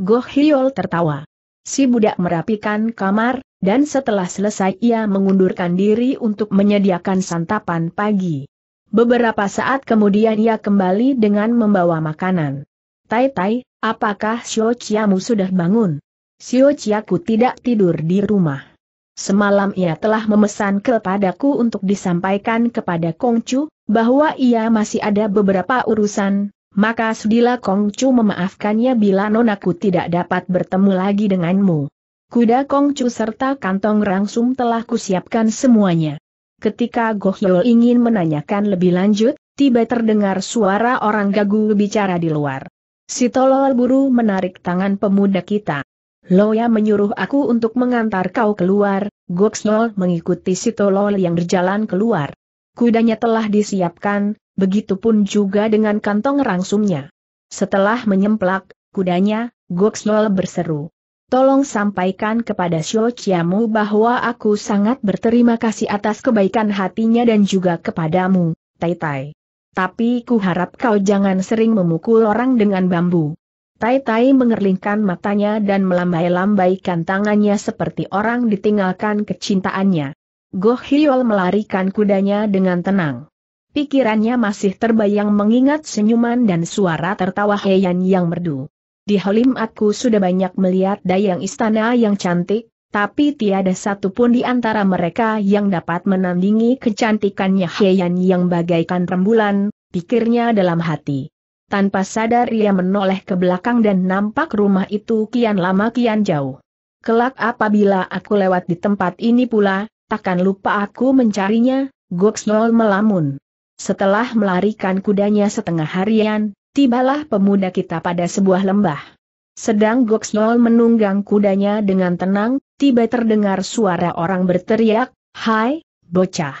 Goh Hiol tertawa. Si budak merapikan kamar, dan setelah selesai ia mengundurkan diri untuk menyediakan santapan pagi. Beberapa saat kemudian ia kembali dengan membawa makanan. Tai Tai, apakah Xiao Chiamu sudah bangun? Xiao Chiaku tidak tidur di rumah. Semalam ia telah memesan kepadaku untuk disampaikan kepada Kongcu, bahwa ia masih ada beberapa urusan, maka sudilah Kongcu memaafkannya bila nonaku tidak dapat bertemu lagi denganmu. Kuda Kongcu serta kantong rangsum telah kusiapkan semuanya. Ketika Goh Hiol ingin menanyakan lebih lanjut, tiba terdengar suara orang gagu bicara di luar. Si tolol buru menarik tangan pemuda kita. Loya menyuruh aku untuk mengantar kau keluar. Goh Hiol mengikuti si tolol yang berjalan keluar. Kudanya telah disiapkan, begitupun juga dengan kantong rangsumnya. Setelah menyemplak kudanya, Goh Hiol berseru, tolong sampaikan kepada Xiao Chiamu bahwa aku sangat berterima kasih atas kebaikan hatinya dan juga kepadamu, Tai Tai. Tapi ku harap kau jangan sering memukul orang dengan bambu. Tai Tai mengerlingkan matanya dan melambai-lambaikan tangannya seperti orang ditinggalkan kecintaannya. Goh Hiol melarikan kudanya dengan tenang. Pikirannya masih terbayang mengingat senyuman dan suara tertawa Helyan yang merdu. Di Holim aku sudah banyak melihat dayang istana yang cantik, tapi tiada satupun di antara mereka yang dapat menandingi kecantikannya Heian yang bagaikan rembulan, pikirnya dalam hati. Tanpa sadar ia menoleh ke belakang dan nampak rumah itu kian lama kian jauh. Kelak apabila aku lewat di tempat ini pula, takkan lupa aku mencarinya, Goh Hiol melamun. Setelah melarikan kudanya setengah harian, tibalah pemuda kita pada sebuah lembah. Sedang Goh Hiol menunggang kudanya dengan tenang, tiba terdengar suara orang berteriak, "Hai, bocah!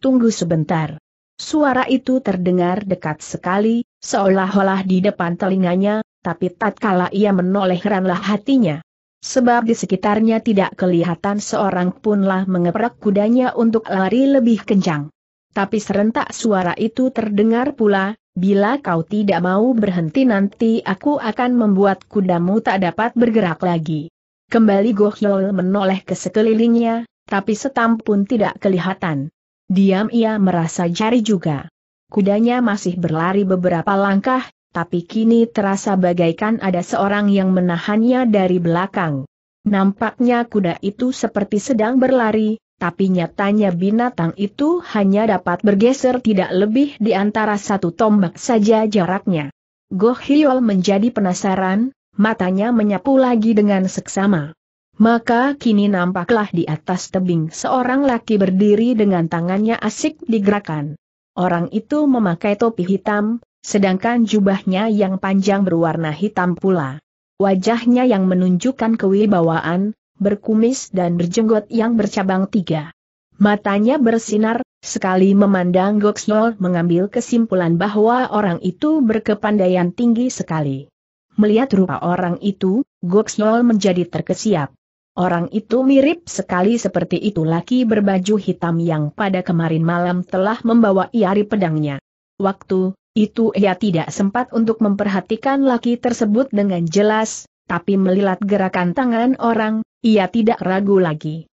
Tunggu sebentar." Suara itu terdengar dekat sekali, seolah-olah di depan telinganya, tapi tatkala ia menoleh heranlah hatinya. Sebab di sekitarnya tidak kelihatan seorang punlah mengeprak kudanya untuk lari lebih kencang. Tapi serentak suara itu terdengar pula, "Bila kau tidak mau berhenti nanti aku akan membuat kudamu tak dapat bergerak lagi." Kembali Goh Hiol menoleh ke sekelilingnya, tapi setampun tidak kelihatan. Diam ia merasa jari juga. Kudanya masih berlari beberapa langkah, tapi kini terasa bagaikan ada seorang yang menahannya dari belakang. Nampaknya kuda itu seperti sedang berlari, tapi nyatanya binatang itu hanya dapat bergeser tidak lebih di antara satu tombak saja jaraknya. Goh Hiol menjadi penasaran, matanya menyapu lagi dengan seksama. Maka kini nampaklah di atas tebing seorang laki berdiri dengan tangannya asik digerakkan. Orang itu memakai topi hitam, sedangkan jubahnya yang panjang berwarna hitam pula. Wajahnya yang menunjukkan kewibawaan, berkumis dan berjenggot yang bercabang tiga. Matanya bersinar, sekali memandang Goh Hiol mengambil kesimpulan bahwa orang itu berkepandaian tinggi sekali. Melihat rupa orang itu, Goh Hiol menjadi terkesiap. Orang itu mirip sekali seperti itu laki berbaju hitam yang pada kemarin malam telah membawa iari pedangnya. Waktu itu ia tidak sempat untuk memperhatikan laki tersebut dengan jelas, tapi melihat gerakan tangan orang, ia tidak ragu lagi.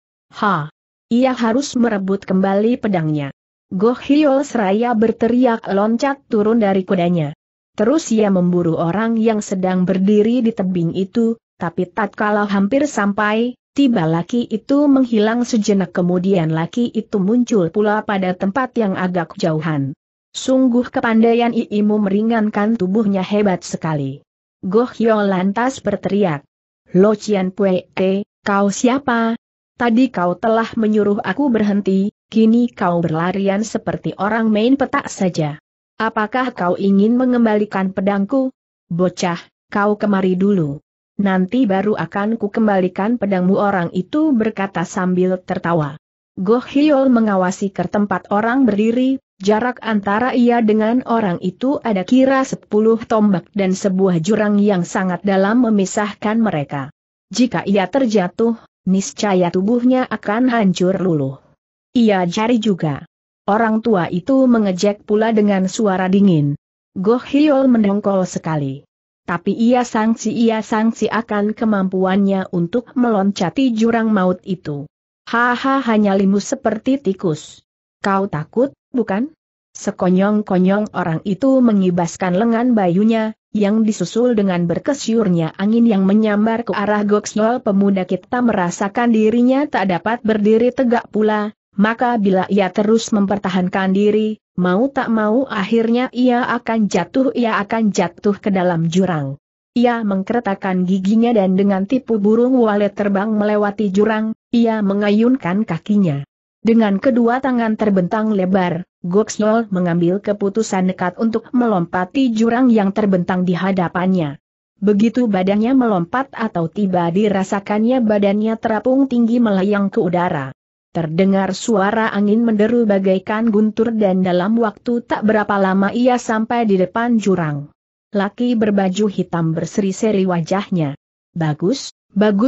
Ia harus merebut kembali pedangnya. Goh Hiol seraya berteriak loncat turun dari kudanya. Terus ia memburu orang yang sedang berdiri di tebing itu, tapi tatkala hampir sampai, tiba laki itu menghilang sejenak kemudian laki itu muncul pula pada tempat yang agak jauhan. Sungguh kepandaian iimu meringankan tubuhnya hebat sekali. Goh Hiol lantas berteriak, "Loh Chian Pue-te, kau siapa? Tadi kau telah menyuruh aku berhenti, kini kau berlarian seperti orang main petak saja. Apakah kau ingin mengembalikan pedangku? Bocah, kau kemari dulu. Nanti baru akan ku kembalikan pedangmu," orang itu berkata sambil tertawa. Goh Hiol mengawasi ke tempat orang berdiri. Jarak antara ia dengan orang itu ada kira 10 tombak dan sebuah jurang yang sangat dalam memisahkan mereka. Jika ia terjatuh, niscaya tubuhnya akan hancur luluh. Ia jari juga. Orang tua itu mengejek pula dengan suara dingin. Goh Hiol mendongkol sekali. Tapi ia sangsi akan kemampuannya untuk meloncati jurang maut itu. "Haha, hanya limu seperti tikus. Kau takut, bukan?" Sekonyong-konyong orang itu mengibaskan lengan bayunya, yang disusul dengan berkesyurnya angin yang menyambar ke arah Goh Hiol. Pemuda kita merasakan dirinya tak dapat berdiri tegak pula, maka bila ia terus mempertahankan diri, mau tak mau akhirnya ia akan jatuh ke dalam jurang. Ia mengkeretakkan giginya dan dengan tipu burung walet terbang melewati jurang, ia mengayunkan kakinya. Dengan kedua tangan terbentang lebar, Goh Hiol mengambil keputusan nekat untuk melompati jurang yang terbentang di hadapannya. Begitu badannya melompat atau tiba dirasakannya badannya terapung tinggi melayang ke udara. Terdengar suara angin menderu bagaikan guntur dan dalam waktu tak berapa lama ia sampai di depan jurang. Laki berbaju hitam berseri-seri wajahnya. Bagus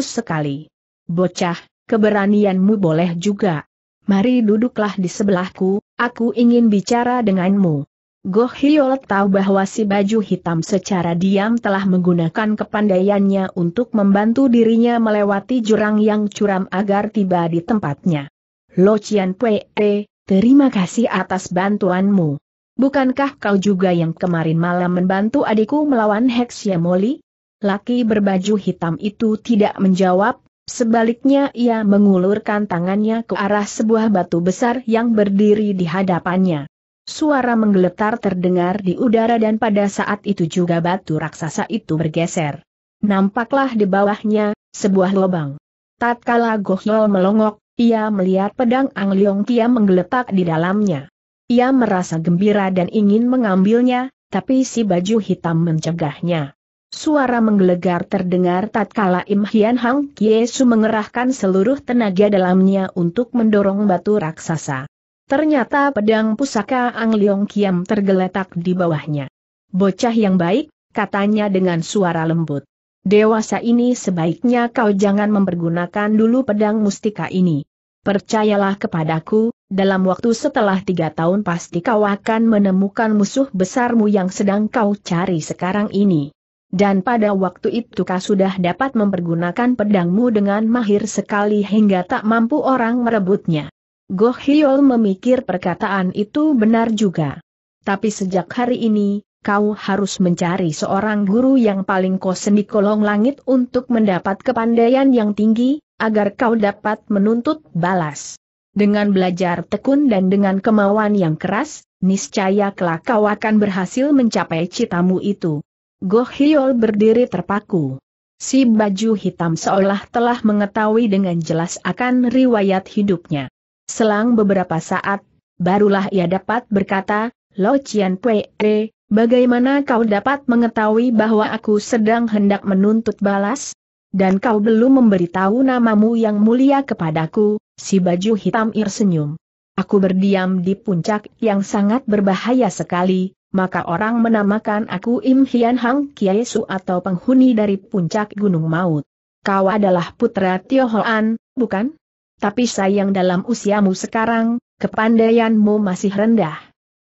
sekali. "Bocah, keberanianmu boleh juga. Mari duduklah di sebelahku, aku ingin bicara denganmu." Goh Hiol tahu bahwa si baju hitam secara diam telah menggunakan kepandaiannya untuk membantu dirinya melewati jurang yang curam agar tiba di tempatnya. "Loh Chian Pue-te, terima kasih atas bantuanmu. Bukankah kau juga yang kemarin malam membantu adikku melawan Hek Sia Moli? Laki berbaju hitam itu tidak menjawab, sebaliknya ia mengulurkan tangannya ke arah sebuah batu besar yang berdiri di hadapannya. Suara menggeletar terdengar di udara dan pada saat itu juga batu raksasa itu bergeser. Nampaklah di bawahnya, sebuah lubang. Tatkala Goh Hiol melongok, ia melihat pedang Ang Liong Kiam menggeletak di dalamnya. Ia merasa gembira dan ingin mengambilnya, tapi si baju hitam mencegahnya. Suara menggelegar terdengar tatkala Im Hian Hang Kiesu mengerahkan seluruh tenaga dalamnya untuk mendorong batu raksasa. Ternyata pedang pusaka Ang Liong Kiam tergeletak di bawahnya. "Bocah yang baik," katanya dengan suara lembut. "Dewasa ini sebaiknya kau jangan mempergunakan dulu pedang mustika ini. Percayalah kepadaku, dalam waktu setelah 3 tahun pasti kau akan menemukan musuh besarmu yang sedang kau cari sekarang ini. Dan pada waktu itu kau sudah dapat mempergunakan pedangmu dengan mahir sekali hingga tak mampu orang merebutnya." Goh Hiol memikir perkataan itu benar juga. "Tapi sejak hari ini, kau harus mencari seorang guru yang paling kau sendi kolong langit untuk mendapat kepandaian yang tinggi, agar kau dapat menuntut balas. Dengan belajar tekun dan dengan kemauan yang keras, niscaya kelak kau akan berhasil mencapai citamu itu." Goh Hiol berdiri terpaku. Si baju hitam seolah telah mengetahui dengan jelas akan riwayat hidupnya. Selang beberapa saat, barulah ia dapat berkata, "Loh Chian Pue-te, bagaimana kau dapat mengetahui bahwa aku sedang hendak menuntut balas? Dan kau belum memberitahu namamu yang mulia kepadaku." Si baju hitam tersenyum. "Aku berdiam di puncak yang sangat berbahaya sekali. Maka orang menamakan aku Im Hian Hang Kiesu atau penghuni dari puncak Gunung Maut. Kau adalah putra Tio Hoan, bukan? Tapi sayang dalam usiamu sekarang, kepandaianmu masih rendah.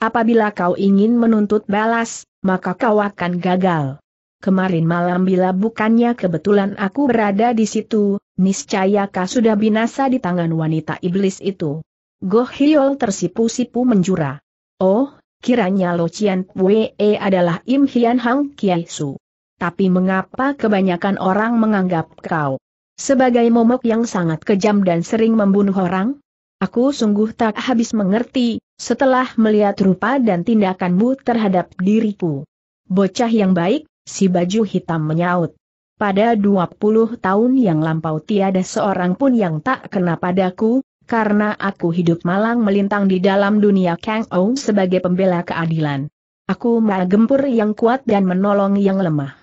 Apabila kau ingin menuntut balas, maka kau akan gagal. Kemarin malam bila bukannya kebetulan aku berada di situ, niscaya kau sudah binasa di tangan wanita iblis itu." Goh Hiol tersipu-sipu menjura. "Oh, kiranya Loh Chian Pue-te adalah Im Hian Hang Kiesu. Tapi mengapa kebanyakan orang menganggap kau sebagai momok yang sangat kejam dan sering membunuh orang? Aku sungguh tak habis mengerti, setelah melihat rupa dan tindakanmu terhadap diriku." "Bocah yang baik," si baju hitam menyaut. "Pada 20 tahun yang lampau tiada seorang pun yang tak kena padaku, karena aku hidup malang melintang di dalam dunia Kang Ou sebagai pembela keadilan. Aku menggempur yang kuat dan menolong yang lemah.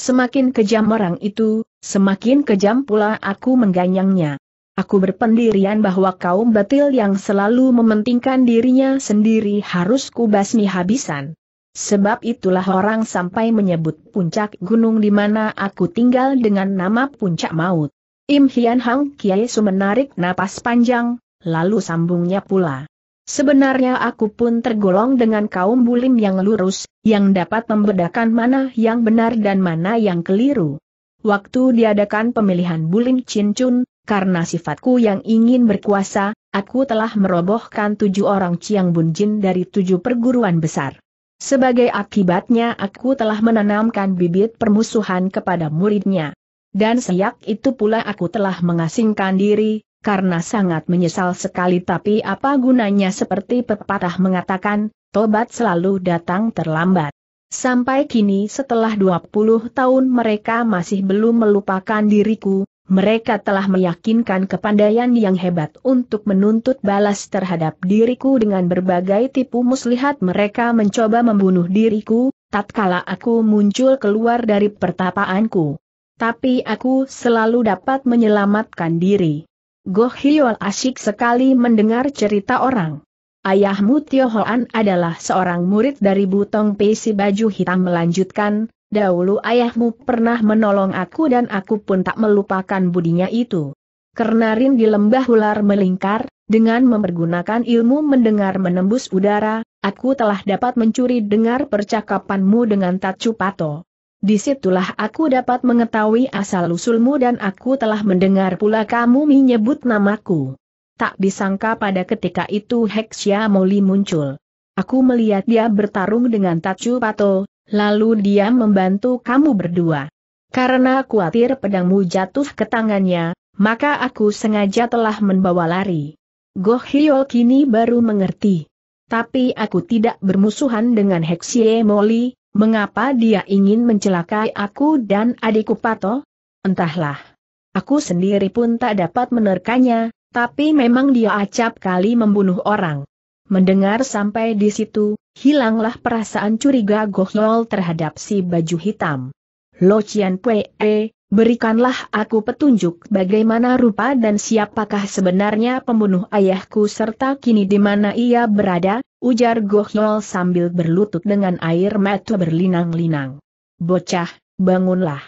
Semakin kejam orang itu, semakin kejam pula aku mengganyangnya. Aku berpendirian bahwa kaum batil yang selalu mementingkan dirinya sendiri harus kubasmi habisan. Sebab itulah orang sampai menyebut puncak gunung di mana aku tinggal dengan nama puncak maut." Im Hian Hang Kiesu menarik napas panjang, lalu sambungnya pula, "Sebenarnya aku pun tergolong dengan kaum bulim yang lurus, yang dapat membedakan mana yang benar dan mana yang keliru. Waktu diadakan pemilihan bulim cincun, karena sifatku yang ingin berkuasa, aku telah merobohkan 7 orang Chiang Bun Jin dari 7 perguruan besar. Sebagai akibatnya aku telah menanamkan bibit permusuhan kepada muridnya. Dan sejak itu pula aku telah mengasingkan diri, karena sangat menyesal sekali. Tapi apa gunanya, seperti pepatah mengatakan, tobat selalu datang terlambat. Sampai kini setelah 20 tahun mereka masih belum melupakan diriku, mereka telah meyakinkan kepandaian yang hebat untuk menuntut balas terhadap diriku dengan berbagai tipu muslihat. Mereka mencoba membunuh diriku, tatkala aku muncul keluar dari pertapaanku. Tapi aku selalu dapat menyelamatkan diri." Goh Hiol asyik sekali mendengar cerita orang. "Ayahmu Tio Hoan adalah seorang murid dari Butong Pesi," baju hitam melanjutkan. "Dahulu ayahmu pernah menolong aku dan aku pun tak melupakan budinya itu. Kernarin di lembah ular melingkar, dengan mempergunakan ilmu mendengar menembus udara, aku telah dapat mencuri dengar percakapanmu dengan Tacu Pato. Disitulah aku dapat mengetahui asal-usulmu dan aku telah mendengar pula kamu menyebut namaku. Tak disangka pada ketika itu Hek Sia Moli muncul. Aku melihat dia bertarung dengan Tacu Pato, lalu dia membantu kamu berdua. Karena khawatir pedangmu jatuh ke tangannya, maka aku sengaja telah membawa lari. Goh Hiol kini baru mengerti. Tapi aku tidak bermusuhan dengan Hek Sia Moli, mengapa dia ingin mencelakai aku dan adikku Pato? Entahlah. Aku sendiri pun tak dapat menerkanya, tapi memang dia acap kali membunuh orang. Mendengar sampai di situ, hilanglah perasaan curiga Goh Hiol terhadap si baju hitam. Loh Chian Pue-te, berikanlah aku petunjuk bagaimana rupa dan siapakah sebenarnya pembunuh ayahku serta kini di mana ia berada, ujar Goh Hiol sambil berlutut dengan air mata berlinang-linang. Bocah, bangunlah.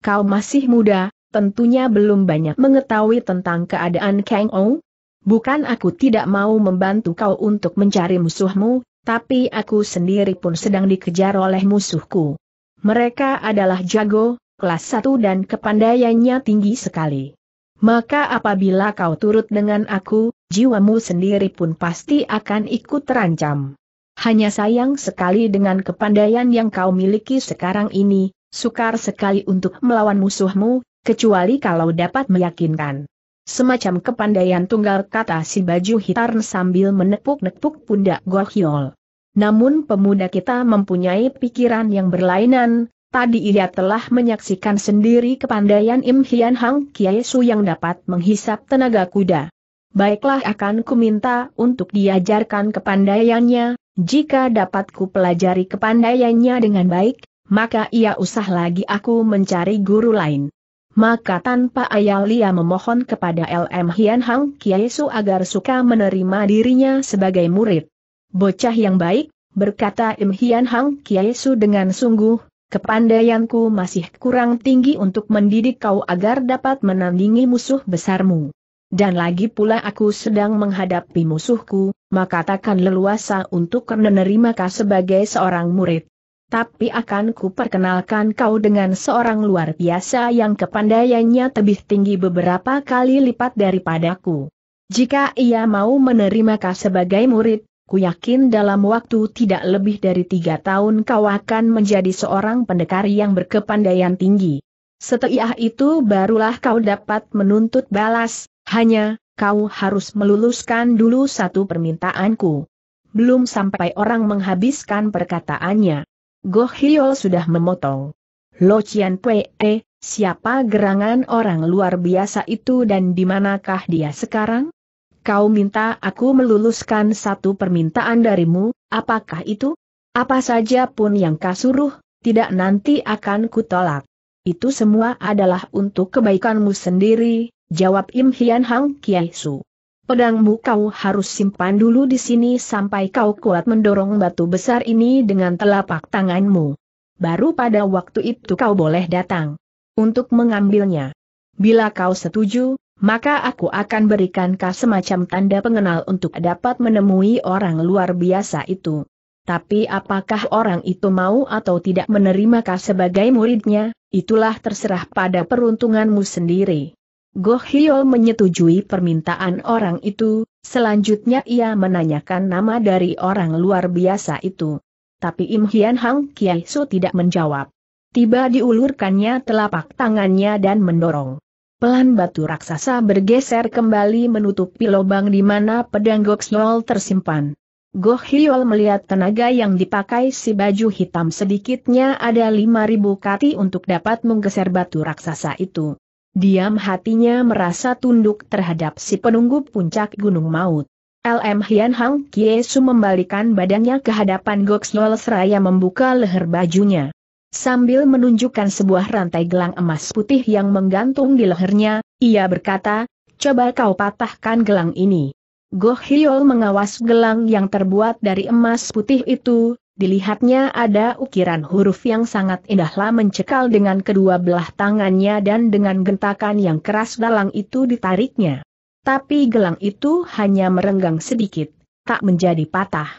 Kau masih muda, tentunya belum banyak mengetahui tentang keadaan Kang Ou. Bukan aku tidak mau membantu kau untuk mencari musuhmu, tapi aku sendiri pun sedang dikejar oleh musuhku. Mereka adalah jago, kelas 1 dan kepandaiannya tinggi sekali. Maka apabila kau turut dengan aku, jiwamu sendiri pun pasti akan ikut terancam. Hanya sayang sekali dengan kepandaian yang kau miliki sekarang ini, sukar sekali untuk melawan musuhmu, kecuali kalau dapat meyakinkan. Semacam kepandaian tunggal, kata si baju hitam sambil menepuk-nepuk pundak Goh Hiol. Namun pemuda kita mempunyai pikiran yang berlainan, tadi ia telah menyaksikan sendiri kepandaian Im Hian Hang Kiesu yang dapat menghisap tenaga kuda. Baiklah, akan kuminta untuk diajarkan kepandaiannya, jika dapat ku pelajari kepandaiannya dengan baik, maka ia usah lagi aku mencari guru lain. Maka tanpa ayal ia memohon kepada Im Hian Hang Kiesu agar suka menerima dirinya sebagai murid. Bocah yang baik, berkata Im Hian Hang Kiesu dengan sungguh, kepandaianku masih kurang tinggi untuk mendidik kau agar dapat menandingi musuh besarmu. Dan lagi pula aku sedang menghadapi musuhku, maka takkan leluasa untuk menerima kau sebagai seorang murid. Tapi akan kuperkenalkan kau dengan seorang luar biasa yang kepandaiannya lebih tinggi beberapa kali lipat daripadaku. Jika ia mau menerima kau sebagai murid, ku yakin dalam waktu tidak lebih dari 3 tahun kau akan menjadi seorang pendekar yang berkepandaian tinggi. Setelah itu barulah kau dapat menuntut balas, hanya kau harus meluluskan dulu satu permintaanku. Belum sampai orang menghabiskan perkataannya, Goh Hiol sudah memotong. Loh Chian Pue-te, siapa gerangan orang luar biasa itu dan di manakah dia sekarang? Kau minta aku meluluskan satu permintaan darimu, apakah itu? Apa saja pun yang kau suruh, tidak nanti akan kutolak. Itu semua adalah untuk kebaikanmu sendiri, jawab Im Hian Hang Kiesu. Pedangmu kau harus simpan dulu di sini sampai kau kuat mendorong batu besar ini dengan telapak tanganmu. Baru pada waktu itu kau boleh datang untuk mengambilnya. Bila kau setuju, maka aku akan berikan kau semacam tanda pengenal untuk dapat menemui orang luar biasa itu. Tapi apakah orang itu mau atau tidak menerima kau sebagai muridnya, itulah terserah pada peruntunganmu sendiri. Goh Hiol menyetujui permintaan orang itu, selanjutnya ia menanyakan nama dari orang luar biasa itu. Tapi Im Hian Hang Kiesu tidak menjawab. Tiba diulurkannya telapak tangannya dan mendorong. Pelan batu raksasa bergeser kembali menutupi lubang di mana pedang Goh Hiol tersimpan. Goh Hiol melihat tenaga yang dipakai si baju hitam sedikitnya ada 5.000 kati untuk dapat menggeser batu raksasa itu. Diam hatinya merasa tunduk terhadap si penunggu puncak Gunung Maut. Im Hian Hang Kiesu membalikan badannya ke hadapan Goh Hiol seraya membuka leher bajunya. Sambil menunjukkan sebuah rantai gelang emas putih yang menggantung di lehernya, ia berkata, "Coba kau patahkan gelang ini." Goh Hiol mengawas gelang yang terbuat dari emas putih itu, dilihatnya ada ukiran huruf yang sangat indahlah mencekal dengan kedua belah tangannya dan dengan gentakan yang keras dalang itu ditariknya. Tapi gelang itu hanya merenggang sedikit, tak menjadi patah.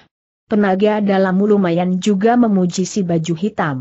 Tenaga dalammu lumayan, juga memuji si baju hitam.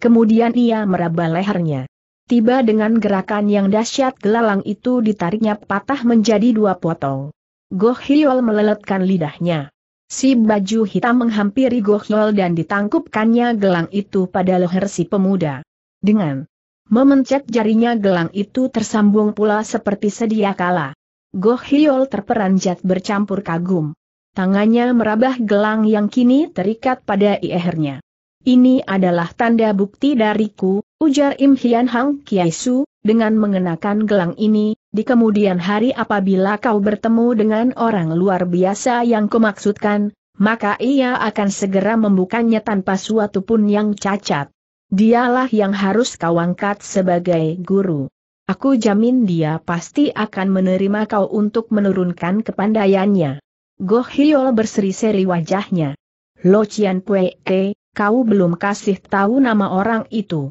Kemudian ia meraba lehernya. Tiba dengan gerakan yang dahsyat gelang itu ditariknya patah menjadi 2 potong. Goh Hiol meleletkan lidahnya. Si baju hitam menghampiri Goh Hiol dan ditangkupkannya gelang itu pada leher si pemuda. Dengan Memencet jarinya, gelang itu tersambung pula seperti sedia kala. Goh Hiol terperanjat bercampur kagum. Tangannya merabah gelang yang kini terikat pada lehernya. "Ini adalah tanda bukti dariku," ujar Im Hian Hang Kiesu, "dengan mengenakan gelang ini, di kemudian hari apabila kau bertemu dengan orang luar biasa yang kumaksudkan, maka ia akan segera membukanya tanpa suatu pun yang cacat. Dialah yang harus kau angkat sebagai guru. Aku jamin dia pasti akan menerima kau untuk menurunkan kepandaiannya." Goh Hiol berseri-seri wajahnya. "Loh Chian Pue-te, kau belum kasih tahu nama orang itu.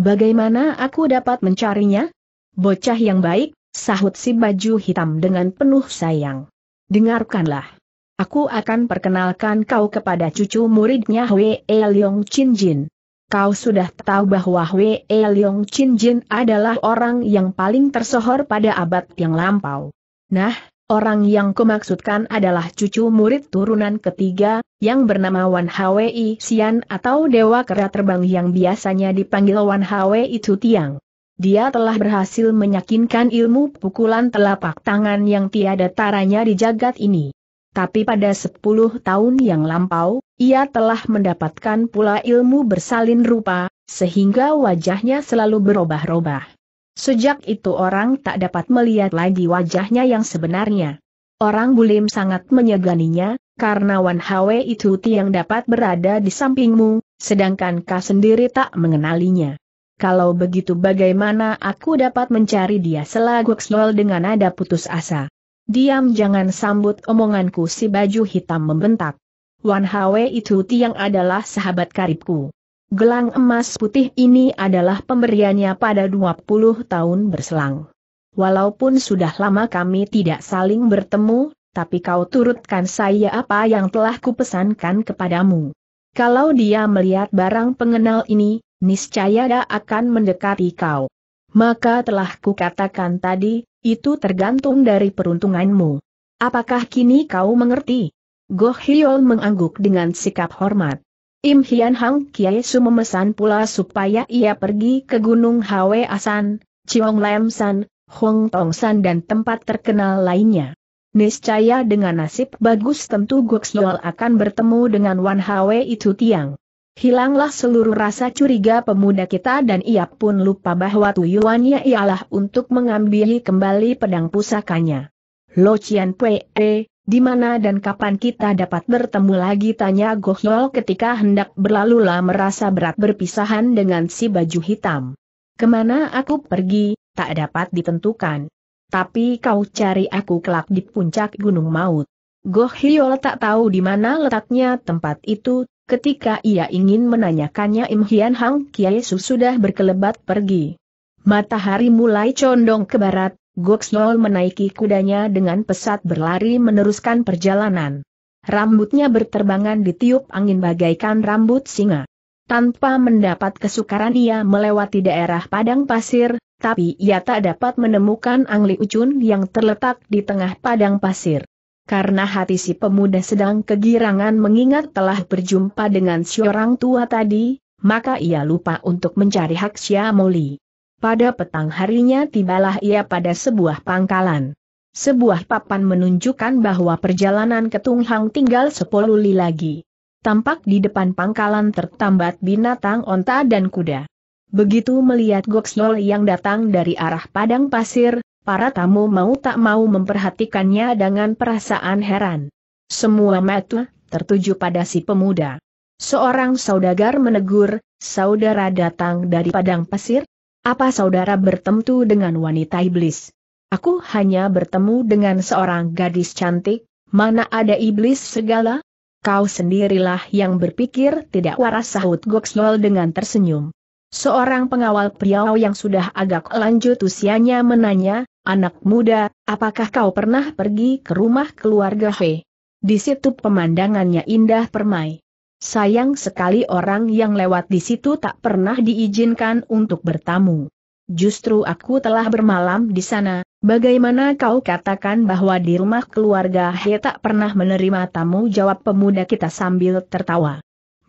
Bagaimana aku dapat mencarinya?" "Bocah yang baik," sahut si baju hitam dengan penuh sayang. "Dengarkanlah. Aku akan perkenalkan kau kepada cucu muridnya Wei Liong Chin Jin. Kau sudah tahu bahwa Wei Liong Chin Jin adalah orang yang paling tersohor pada abad yang lampau. Nah, orang yang kumaksudkan adalah cucu murid turunan ketiga, yang bernama Wan Hwee Sian atau Dewa Kera Terbang yang biasanya dipanggil Wan Hwee itu Tiang. Dia telah berhasil menyakinkan ilmu pukulan telapak tangan yang tiada taranya di jagat ini. Tapi pada 10 tahun yang lampau, ia telah mendapatkan pula ilmu bersalin rupa, sehingga wajahnya selalu berubah-ubah. Sejak itu orang tak dapat melihat lagi wajahnya yang sebenarnya. Orang bulim sangat menyeganinya, karena Wan Hwee itu Tiang dapat berada di sampingmu, sedangkan kau sendiri tak mengenalinya. Kalau begitu bagaimana aku dapat mencari dia?" Selaguk Slol dengan nada putus asa. "Diam, jangan sambut omonganku," si baju hitam membentak. "Wan Hwee itu Tiang adalah sahabat karibku. Gelang emas putih ini adalah pemberiannya pada 20 tahun berselang. Walaupun sudah lama kami tidak saling bertemu, tapi kau turutkan saya apa yang telah kupesankan kepadamu. Kalau dia melihat barang pengenal ini, niscaya dia akan mendekati kau. Maka telah kukatakan tadi, itu tergantung dari peruntunganmu. Apakah kini kau mengerti?" Goh Hiol mengangguk dengan sikap hormat. Im Hian Hang Kiesu memesan pula supaya ia pergi ke Gunung Hwee San, Chiong Lam San, Hong Tong San dan tempat terkenal lainnya. Niscaya dengan nasib bagus tentu Goh Hiol akan bertemu dengan Wan Hwee itu Tiang. Hilanglah seluruh rasa curiga pemuda kita dan ia pun lupa bahwa tujuannya ialah untuk mengambil kembali pedang pusakanya. "Loh Chian Pue-te, di mana dan kapan kita dapat bertemu lagi?" tanya Goh Hiol ketika hendak berlalulah merasa berat berpisahan dengan si baju hitam. "Kemana aku pergi, tak dapat ditentukan. Tapi kau cari aku kelak di puncak Gunung Maut." Goh Hiol tak tahu di mana letaknya tempat itu. Ketika ia ingin menanyakannya, Im Hian Hang Kiesu sudah berkelebat pergi. Matahari mulai condong ke barat. Goh Hiol menaiki kudanya dengan pesat berlari meneruskan perjalanan. Rambutnya berterbangan ditiup angin bagaikan rambut singa. Tanpa mendapat kesukaran ia melewati daerah padang pasir, tapi ia tak dapat menemukan Angli Ucun yang terletak di tengah padang pasir. Karena hati si pemuda sedang kegirangan mengingat telah berjumpa dengan si orang tua tadi, maka ia lupa untuk mencari Hek Sia Moli. Pada petang harinya tibalah ia pada sebuah pangkalan. Sebuah papan menunjukkan bahwa perjalanan ke Tung Hang tinggal 10 li lagi. Tampak di depan pangkalan tertambat binatang onta dan kuda. Begitu melihat Goh Hiol yang datang dari arah padang pasir, para tamu mau tak mau memperhatikannya dengan perasaan heran. Semua mata tertuju pada si pemuda. Seorang saudagar menegur, "Saudara datang dari padang pasir? Apa saudara bertemu dengan wanita iblis?" "Aku hanya bertemu dengan seorang gadis cantik, mana ada iblis segala?" "Kau sendirilah yang berpikir tidak waras," sahut Goh Hiol dengan tersenyum. Seorang pengawal pria yang sudah agak lanjut usianya menanya, "Anak muda, apakah kau pernah pergi ke rumah keluarga He? Di situ pemandangannya indah permai. Sayang sekali orang yang lewat di situ tak pernah diizinkan untuk bertamu. Justru aku telah bermalam di sana. Bagaimana kau katakan bahwa di rumah keluarga He tak pernah menerima tamu?" jawab pemuda kita sambil tertawa.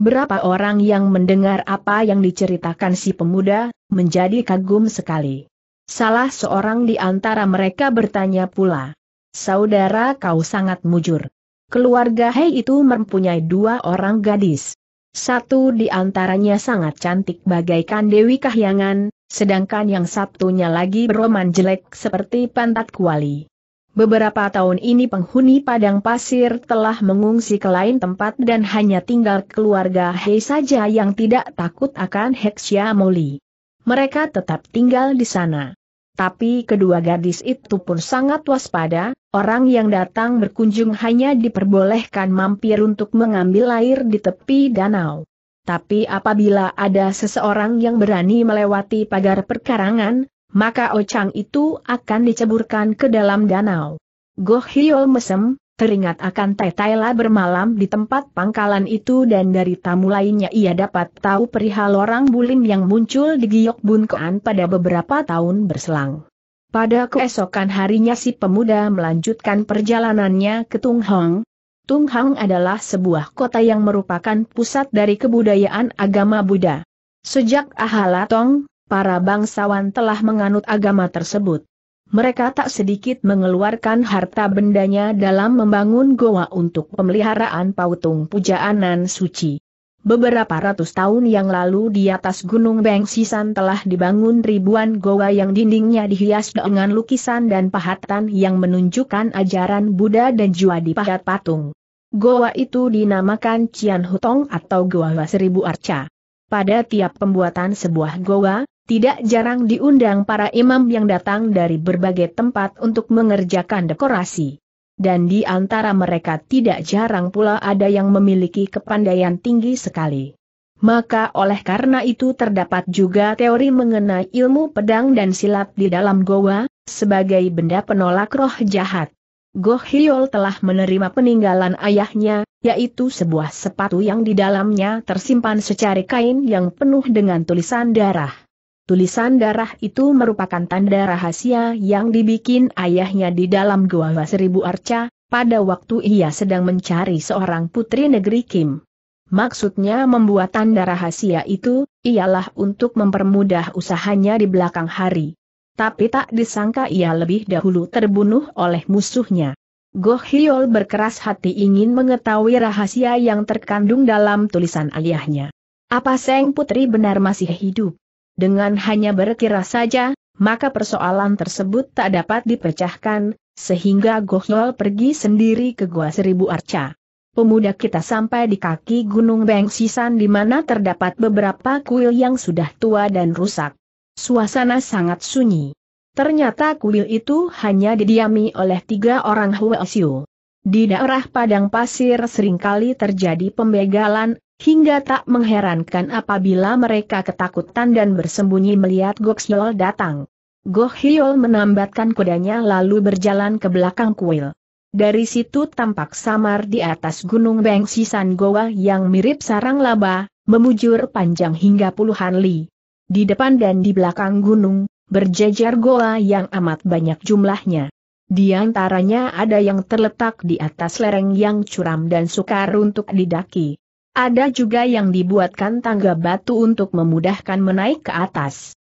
Berapa orang yang mendengar apa yang diceritakan si pemuda, menjadi kagum sekali. Salah seorang di antara mereka bertanya pula, "Saudara kau sangat mujur. Keluarga Hei itu mempunyai dua orang gadis. Satu di antaranya sangat cantik bagaikan Dewi Kahyangan, sedangkan yang satunya lagi beroman jelek seperti pantat kuali. Beberapa tahun ini penghuni padang pasir telah mengungsi ke lain tempat dan hanya tinggal keluarga Hei saja yang tidak takut akan Hek Sia Moli. Mereka tetap tinggal di sana. Tapi kedua gadis itu pun sangat waspada, orang yang datang berkunjung hanya diperbolehkan mampir untuk mengambil air di tepi danau. Tapi apabila ada seseorang yang berani melewati pagar perkarangan, maka ocang itu akan diceburkan ke dalam danau." Goh Hiol mesem, teringat akan Tai Tai lah bermalam di tempat pangkalan itu dan dari tamu lainnya ia dapat tahu perihal orang bulim yang muncul di Giok Bun Kiam pada beberapa tahun berselang. Pada keesokan harinya si pemuda melanjutkan perjalanannya ke Tung Hong. Tung Hong adalah sebuah kota yang merupakan pusat dari kebudayaan agama Buddha. Sejak Ahalatong, para bangsawan telah menganut agama tersebut. Mereka tak sedikit mengeluarkan harta bendanya dalam membangun goa untuk pemeliharaan pautung pujaanan suci. Beberapa ratus tahun yang lalu di atas Gunung Bengsisan telah dibangun ribuan goa yang dindingnya dihias dengan lukisan dan pahatan yang menunjukkan ajaran Buddha dan jua dipahat patung. Goa itu dinamakan Cian Hutong atau Goa Seribu Arca. Pada tiap pembuatan sebuah goa, tidak jarang diundang para imam yang datang dari berbagai tempat untuk mengerjakan dekorasi. Dan di antara mereka tidak jarang pula ada yang memiliki kepandaian tinggi sekali. Maka oleh karena itu terdapat juga teori mengenai ilmu pedang dan silat di dalam goa, sebagai benda penolak roh jahat. Goh Hiol telah menerima peninggalan ayahnya, yaitu sebuah sepatu yang di dalamnya tersimpan secari kain yang penuh dengan tulisan darah. Tulisan darah itu merupakan tanda rahasia yang dibikin ayahnya di dalam Goa Seribu Arca, pada waktu ia sedang mencari seorang putri negeri Kim. Maksudnya membuat tanda rahasia itu, ialah untuk mempermudah usahanya di belakang hari. Tapi tak disangka ia lebih dahulu terbunuh oleh musuhnya. Goh Hiol berkeras hati ingin mengetahui rahasia yang terkandung dalam tulisan ayahnya. Apa Seng Putri benar masih hidup? Dengan hanya berkira saja, maka persoalan tersebut tak dapat dipecahkan, sehingga Goh Hiol pergi sendiri ke Goa Seribu Arca. Pemuda kita sampai di kaki Gunung Bengsisan di mana terdapat beberapa kuil yang sudah tua dan rusak. Suasana sangat sunyi. Ternyata kuil itu hanya didiami oleh tiga orang Huasyu. Di daerah padang pasir seringkali terjadi pembegalan, hingga tak mengherankan apabila mereka ketakutan dan bersembunyi melihat Goh Hiol datang. Goh Hiol menambatkan kudanya lalu berjalan ke belakang kuil. Dari situ tampak samar di atas Gunung Bengsisan goa yang mirip sarang laba, memujur panjang hingga puluhan li. Di depan dan di belakang gunung, berjejer goa yang amat banyak jumlahnya. Di antaranya ada yang terletak di atas lereng yang curam dan sukar untuk didaki. Ada juga yang dibuatkan tangga batu untuk memudahkan menaik ke atas.